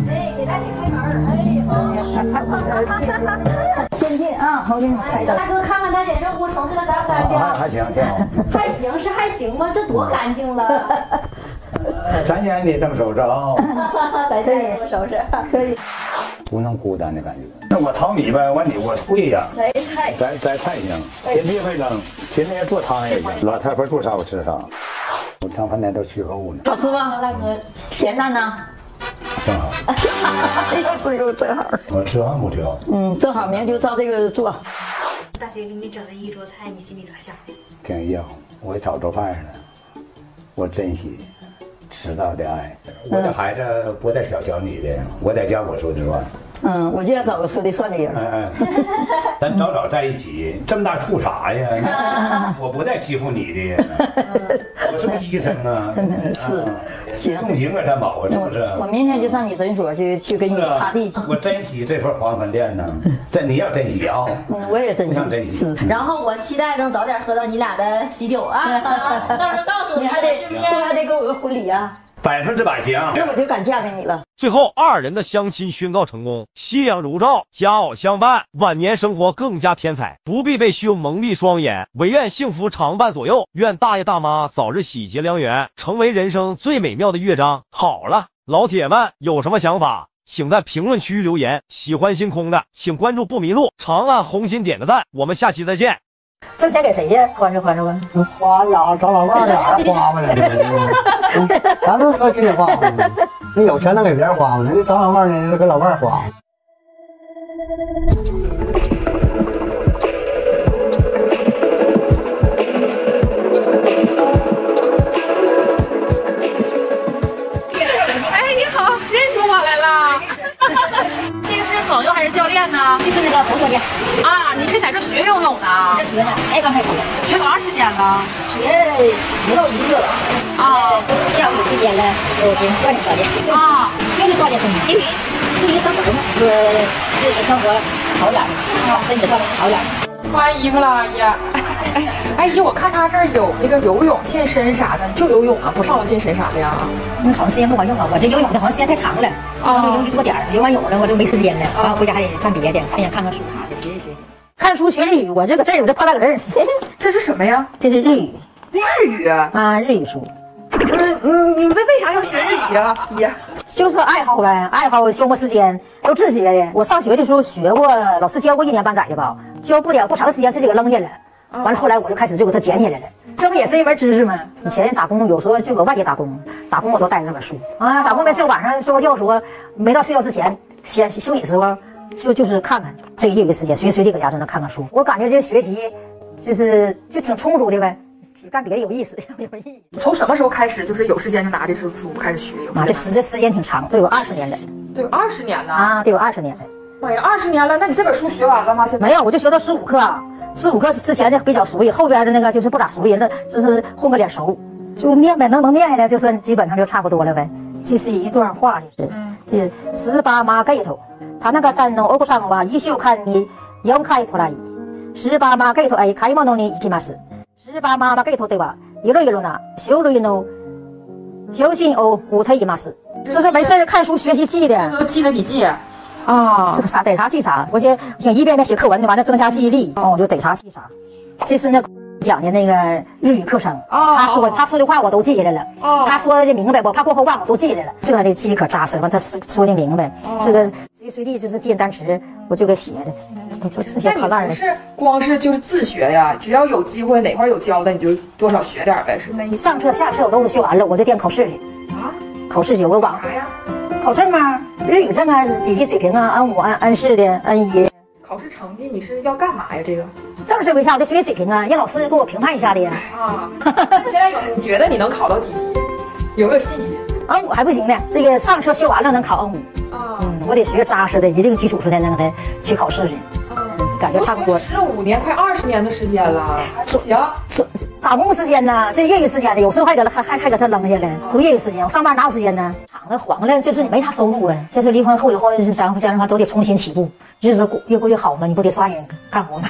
哎，给大姐开门！哎，先进啊，我给你拍的。大哥，看看大姐这屋收拾的干不干净？还还行，挺好。还行是还行吧，这多干净了。咱家也得这么收拾啊。咱家也这么收拾，可以。不能孤单的感觉。那我淘米呗，完你我会呀。摘菜，摘摘菜行，芹菜会扔，芹菜做汤也行。老太婆做啥我吃啥。 我上饭店都去购物呢，好吃吗，大哥？咸淡呢？正好。哎呀，这又正好。我吃完不挑。嗯，正好，明天就照这个做。大姐给你整的一桌菜，你心里咋想？挺意外，我早做饭上了，我珍惜。 迟到的爱，我的孩子不带小瞧你的，我在家我说的算。嗯，我就要找个说的算的人。嗯嗯，咱早早在一起，这么大处啥呀？我不带欺负你的，我是个医生啊。是，行，用心啊，担保啊，是不是？我明天就上你诊所去去给你擦地。我珍惜这份黄昏恋呢，这你要珍惜啊。嗯，我也珍惜。然后我期待能早点喝到你俩的喜酒啊！到时候告诉我，你还得是不是还得给我个婚礼啊？ 百分之百行，那我就敢嫁给你了。最后，二人的相亲宣告成功，夕阳如照，佳偶相伴，晚年生活更加添彩，不必被虚荣蒙蔽双眼，唯愿幸福常伴左右，愿大爷大妈早日喜结良缘，成为人生最美妙的乐章。好了，老铁们有什么想法，请在评论区留言。喜欢星空的，请关注不迷路，长按红心点个赞。我们下期再见。 挣钱给谁呀？宽着宽着问，花呀，找老伴俩人花吧呢。咱们说心里话，你有钱能给别人花吗？人家找老伴呢，给老伴花。哎，你好，认出我来了。这个是朋友还是教练呢？这是那个朋友教练。 啊，你是在这学游泳的？在学呢，哎，刚开始学多长时间了？学不到一个月了。啊，下午期间呢，我寻锻炼锻炼。啊，天天锻炼身体，因为对于生活嘛，说对于生活好点儿，啊，身体锻炼好点儿。换衣服了，阿姨。哎，阿姨，我看他这儿有那个游泳、健身啥的，就游泳啊，不上了健身啥的呀？那好像时间不管用啊，我这游泳的好像时间太长了。 啊，游游多点儿，游完泳了我就没时间了啊，回家还得看别的，还想看看书啥的，学习学习。看书学日语，我这个这我这胖大个人。这是什么呀？这是日语。日语啊，日语书。嗯嗯，你为为啥要学日语呀？呀，就是爱好呗，爱好消磨时间，都自学的。我上学的时候学过，老师教过一年半载的吧，教不了不长时间，自己给扔下来了。完了后来我就开始就给它捡起来了。 这不也是一门知识吗？以前打工，有时候就搁外地打工，打工我都带着这本书啊。打工没事，晚上睡觉时候，没到睡觉之前，先休息时候，就就是看看这个业余时间，随时随地搁家就能看看书。我感觉这学习，就是就挺充足的呗，比干别的有意思，有意义。从什么时候开始，就是有时间就拿这书书开始学？啊，这时这时间挺长，都有二十年了。对，二十年了啊，对，有二十年了。哎呀，二十年了，那你这本书学完了吗？现在没有，我就学到十五课。 十五课之前的比较熟悉，后边的那个就是不咋熟悉了，就是混个脸熟，就念呗，能能念下来就算基本上就差不多了呗。这是一段话，就是，这十八妈盖头，他那个山东欧克上吧，一秀看你要开普拉伊，十八妈盖头哎，开莫东尼伊皮马斯，十八妈妈盖头对吧？一路一路呢，修路一路，修信欧五特伊马斯，这是没事看书学习记的，都记的笔记。 啊，这个啥逮啥记啥，我先想一遍遍写课文的，完了增加记忆力，完、嗯、我就逮啥记啥。这是那讲的那个日语课程，哦、他说、哦、他说的话我都记下来了，哦、他说的明白，我怕过后忘我都记下来了。这的记忆可扎实，完他说说的明白，哦、这个随随地就是记单词，我就给写的。那、嗯、你不是光是就是自学呀？只要有机会哪块有教的，你就多少学点呗，是那意思。上册下册我都学完了，我就垫考试去。啊，考试去，我网啥呀？ 考证啊，日语证啊，几级水平啊？安五、安安四的，安一。考试成绩你是要干嘛呀？这个正式为下，我的学习水平啊，让老师给我评判一下的呀。啊，现在有你觉得你能考到几级？有没有信心？安五还不行呢，这个上车学完了能考安五。啊，嗯，我得学个扎实的，一定基础才能给他去考试去。嗯，感觉差不多。十五年，快二十年的时间了，行。打工时间呢，这业余时间呢，有时候还给还还还给他扔下来，都业余时间。我上班哪有时间呢？ 那黄了，就是你没啥收入啊。这是离婚后以后，咱这样的话都得重新起步，日子越过越好嘛。你不得抓紧干活吗？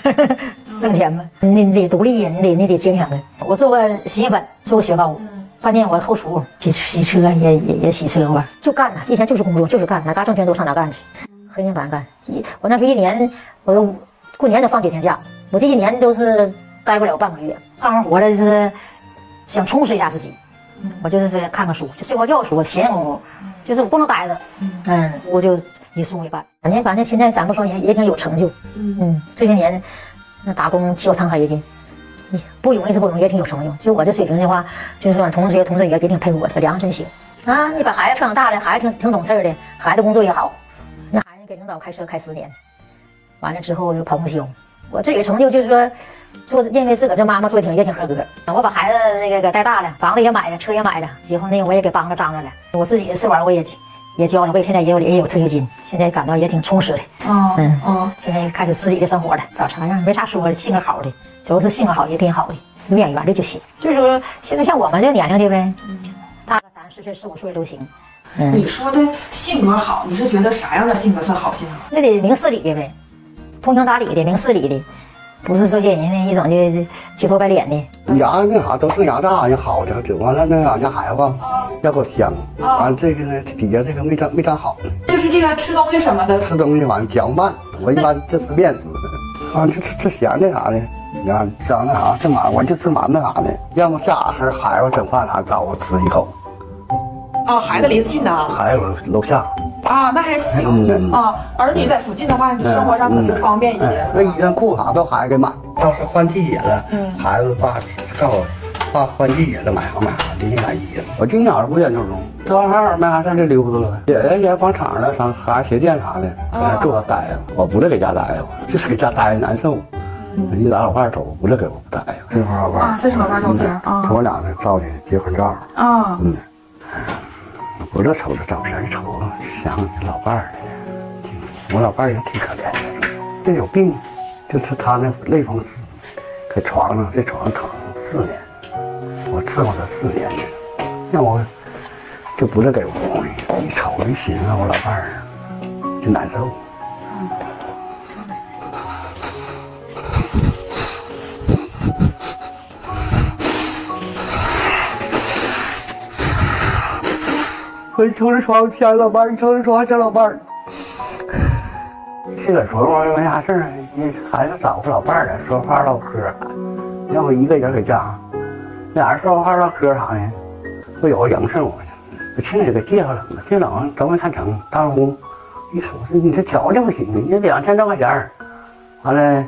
挣钱吗？你得独立呀，你得你得坚强啊。我做过洗衣粉，做过雪糕，饭店我后厨，洗洗车也也也洗车吧，就干呐，一天就是工作，就是干，哪嘎挣钱都上哪干去，黑天白干。我那时候一年，我都过年得放几天假，我这一年都是待不了半个月。干完活了就是想充实一下自己。 我就是看看书，就睡过觉的时候闲工夫，就是我不能待着，嗯，我就以书为伴。反正反正现在咱不说也也挺有成就，嗯，这些年那打工起早贪黑的，不容易是不容易，也挺有成就。就我这水平的话，就是说同学同事也也挺佩服我的，良心写。啊，你把孩子放大了，孩子挺挺懂事的，孩子工作也好。那孩子给领导开车开十年，完了之后又跑公休。我自己的成就就是说，做认为自个儿这妈妈做的挺也挺合格。我把孩子那个给带大了，房子也买了，车也买了，结婚呢我也给帮着张罗了。我自己的事管我也也教了，我也现在也有也有退休金，现在感到也挺充实的。哦、嗯哦，现在开始自己的生活了。找茬样没啥说的，性格好的，主要是性格好也挺好的，有眼缘的就行。所以说，现在像我们这年龄的呗。嗯，大个三十岁、四五岁都行。嗯、你说的性格好，你是觉得啥样的性格算好性格？那得明事理的呗，通情达理的，明事理的，不是说给人家一整就急头白脸的。你家那啥都是牙大也好的，只完了那俺家孩子要口香，完、哦、这个呢底下这个没长没长好，就是这个吃东西什么的，吃东西完讲慢，我一般就吃面食，啊这这这咸的啥的。你看吃那啥吃馒，我就吃馒头啥的，要么下午是孩子整饭啥找我吃一口。啊、哦，孩子离得近的啊，孩子楼下啊，那还行、嗯、啊。儿女在附近的话，你生活上肯定方便一些。嗯嗯、那衣裳裤啥都孩子给买，要是换季节了，嗯、孩子爸告诉我，爸换季节了买啥买啥，给你买衣服。我经常五点就钟，吃完饭没啥事就溜达了，也也往厂了啥啥鞋店啥的，在那坐着待着。我不乐给家待着，就是给家待着难受。嗯、一打老伴儿走，我不乐给我不待着。这会儿老伴儿，这是老伴儿照片啊，给我俩那照的结婚照啊，嗯。我这瞅着照片一瞅，想你老伴儿的呢。我老伴儿也挺可怜的，这有病，就是他那类风湿，搁床上这床上躺四年，我伺候他四年去了。那我就不是给我东西，一瞅一寻思我老伴儿就难受。我抽着床想老伴儿，抽着床想老伴儿。自个琢磨没啥事儿，孩子找不老伴儿了，说话唠嗑。要不一个人搁家，俩人说话唠嗑啥的，我有影响我去。我亲戚给介绍了，今早上咱没看成，大老公一瞅你这条件不行，你两千多块钱，完了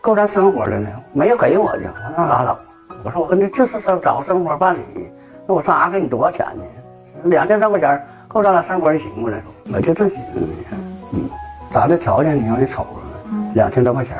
够咱生活了呢，没有给我去，我那拉倒。我说我跟这就是找生活伴侣，那我上哪给你多少钱呢？两千多块钱够咱俩生活就行了。我就这心思呢，嗯，咱这条件你要得瞅着，两千多块钱，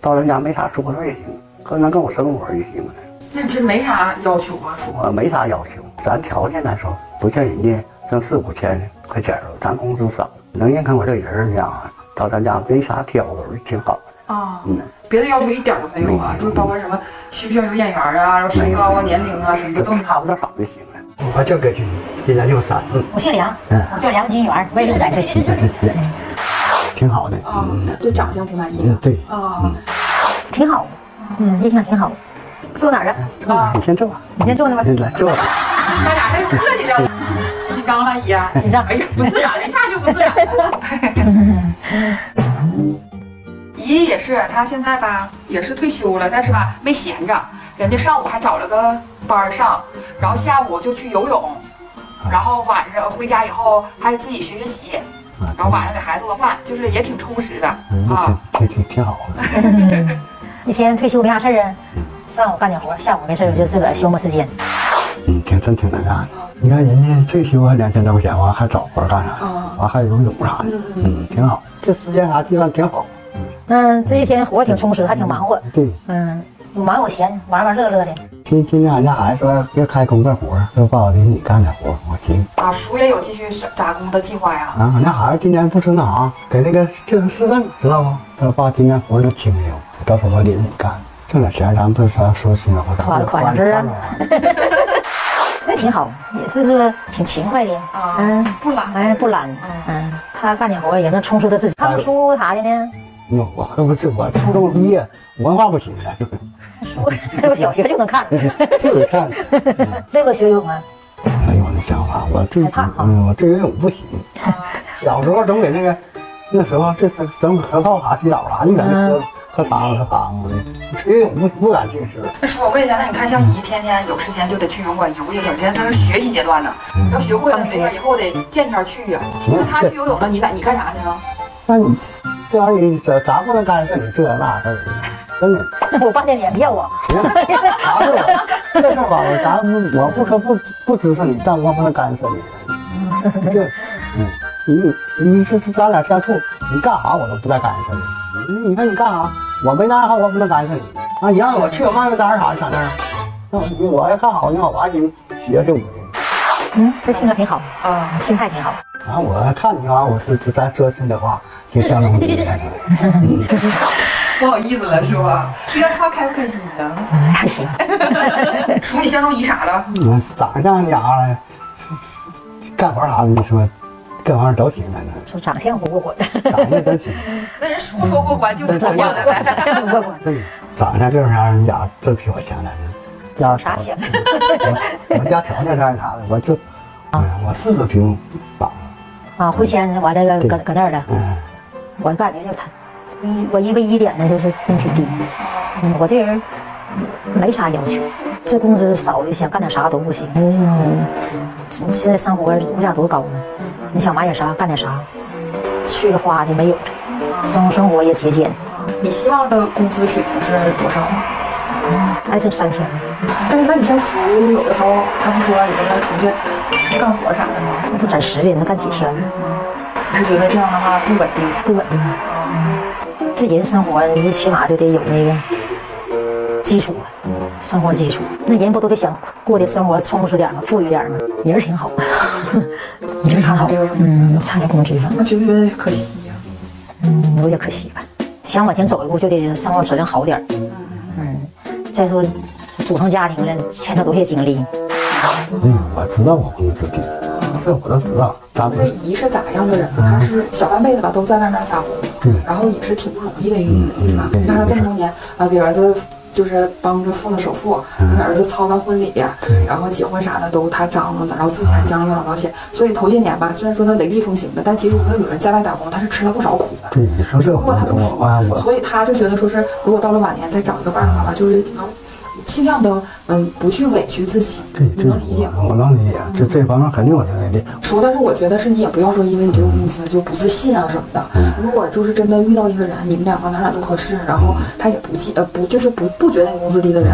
到人家没啥说的也行，可能跟我生活就行了。那这没啥要求啊？我没啥要求，咱条件来说，不像人家挣四五千块钱，咱工资少，能认可我这人啊，到咱家没啥挑头，挺好的啊。嗯，别的要求一点都没有啊，就包括什么需不需要有眼缘啊，然后身高啊、年龄啊什么的都差不多少就行了。我叫葛军，今年六十三。我姓梁，我叫梁金元，我也六十三岁，挺好的啊。对长相挺满意的，对啊，挺好，嗯，印象挺好。坐哪儿啊？啊，你先坐吧，你先坐那边，来坐。咱俩还客气着呢，紧张了姨啊？紧张？哎呀，不自然了，一下就不自然了。姨也是，她现在吧也是退休了，但是吧没闲着。人家上午还找了个班上，然后下午就去游泳，然后晚上回家以后还自己学学习，然后晚上给孩子做饭，就是也挺充实的啊，挺挺挺好的。一天退休没啥事儿啊，上午干点活，下午没事我就自个消磨时间。嗯，挺真挺能干的。你看人家退休还两千多块钱，完还找活干啥的，完还游泳啥的，嗯，挺好。这时间啥地方挺好。嗯，这一天活挺充实，还挺忙活。对，嗯。忙我闲，玩玩乐乐的。今今天俺家孩子说要开工干活，说爸我给你干点活，我行。啊，叔也有继续打工的计划呀。啊，俺家孩子今年不吃那啥，给那个就是市政，知道吗？他说爸今年活能轻一点，到时候我领你干，挣点钱咱们不是咱说去哪块干？花了款式啊，那挺好，也是说挺勤快的啊，嗯，不懒，哎，不懒，嗯，他干点活也能充实他自己。看书啥的呢？我不是我初中毕业，文化不行啊。我小学就能看，就得看。那个学游泳啊？没有那想法，我最嗯，我对游泳不行。小时候总给那个，那时候这是整河套啥洗澡啥，你感觉喝喝汤喝汤的，游泳不不敢去吃。那叔，我问一下，那你看像你天天有时间就得去游泳馆游一整天，这是学习阶段呢，要学会了没事以后得见天去啊。那他去游泳了，你咋你干啥去啊？那你。这玩意儿咱咱不能干涉你这那的，真的。我爸那脸骗我，啥事儿？这事吧，咱我不说不不支持你，但我不能干涉你。这，嗯，你你这咱俩相处，你干啥我都不带干涉你。你看你干啥，我没爱好我不能干涉你。啊，你让我去我妈那待着啥上那儿？那我要干好，你往我心学学我。嗯，这性格挺好啊，心态挺好。然后我看你啊，我是咱说心里话，挺相中你的。不好意思了，是吧？听着他开不开心呢？还行。属你相中你啥了？嗯，长相家伙，干活啥的，你说，各方面都行，反正。长相不过关。长相真行。那人叔说过关就是过关了呗。长相不过关。对，长相这玩意儿，你俩真比我强点。家啥钱？我们家条件啥啥的，我就，我四十平吧。啊，回迁完了搁搁那儿了。嗯。我感觉就他。一我一为一点呢，就是挺低。嗯，我这人没啥要求，这工资少的想干点啥都不行。嗯，现在生活物价多高呢，你想买点啥干点啥，去了花的没有了，生生活也节俭。你希望的工资水平是多少啊？哎，就三千。但是那你像叔有的时候他不说也跟他出去干活啥的吗？不暂时的，能干几天？你是觉得这样的话不稳定？不稳定。这人生活，你起码就得有那个基础了，生活基础。那人不都得想过的生活充实点吗？富裕点吗？人挺好，你就差这个，嗯，差点工资了。我觉得可惜呀，嗯，有点可惜吧。想往前走一步，就得生活质量好点。嗯，再说组成家庭了，牵扯多些精力。嗯，我知道我工资低，是我都知道。这姨是咋样的人？她是小半辈子吧都在外面打工，然后也是挺不容易的一个人吧。你看她这么多年啊，给儿子就是帮着付了首付，给儿子操办婚礼，然后结婚啥的都她张罗了，然后自己还将了老保险。所以头些年吧，虽然说她雷厉风行的，但其实一个女人在外打工，她是吃了不少苦的。对，你说这话，我所以她就觉得说是，如果到了晚年再找一个伴儿的话，就是能。尽量的，嗯，不去委屈自己，你能理解吗？我能理解，这这方面肯定我能理解。说，但是我觉得是你也不要说，因为你这个工资就不自信啊什么的。如果就是真的遇到一个人，你们两个哪哪都合适，然后他也不记呃不就是不不觉得你工资低的人，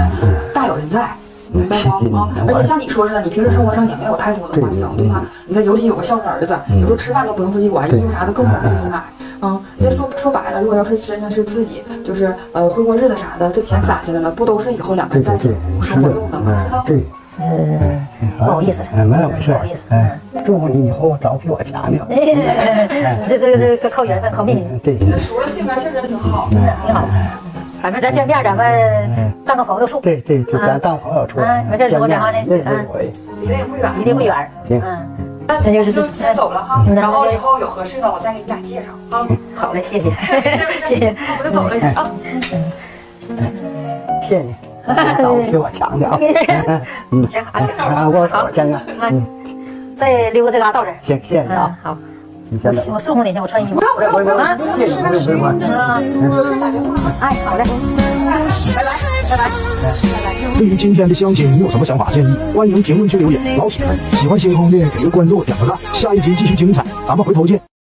大有人在，明白吗？啊，而且像你说似的，你平时生活上也没有太多的花销，对吧？你看，尤其有个孝顺儿子，有时候吃饭都不用自己管，衣服啥的更不用自己买。嗯，那说说白了，如果要是真的是自己就是呃会过日子啥的，这钱攒下来了，不都是以后两个人在一起生活用的吗？对，嗯，不好意思，没事没事，不好意思，哎，祝福你以后找比我强的。这这这个靠缘分，靠命运。对，叔的性格确实挺好，挺好。反正咱见面，咱们当个朋友处。对对，就咱当朋友处。嗯，没事，我这样的，嗯，离得也不远，离得不远。行，嗯。那就是就先走了哈，然后以后有合适的我再给你俩介绍啊。好嘞，谢谢，谢谢，那我就走了啊。谢谢你，那我比我强点啊。嗯，行，啊，我好，真的，嗯，再溜这嘎到这儿。行，谢谢你啊。好，我我送送你去，我穿衣服。不要不要不要啊！谢谢你，谢谢你。哎，好嘞，拜拜，拜拜。对于今天的相亲，你有什么想法建议？欢迎评论区留言。老铁们，喜欢星空的给个关注，点个赞。下一集继续精彩，咱们回头见。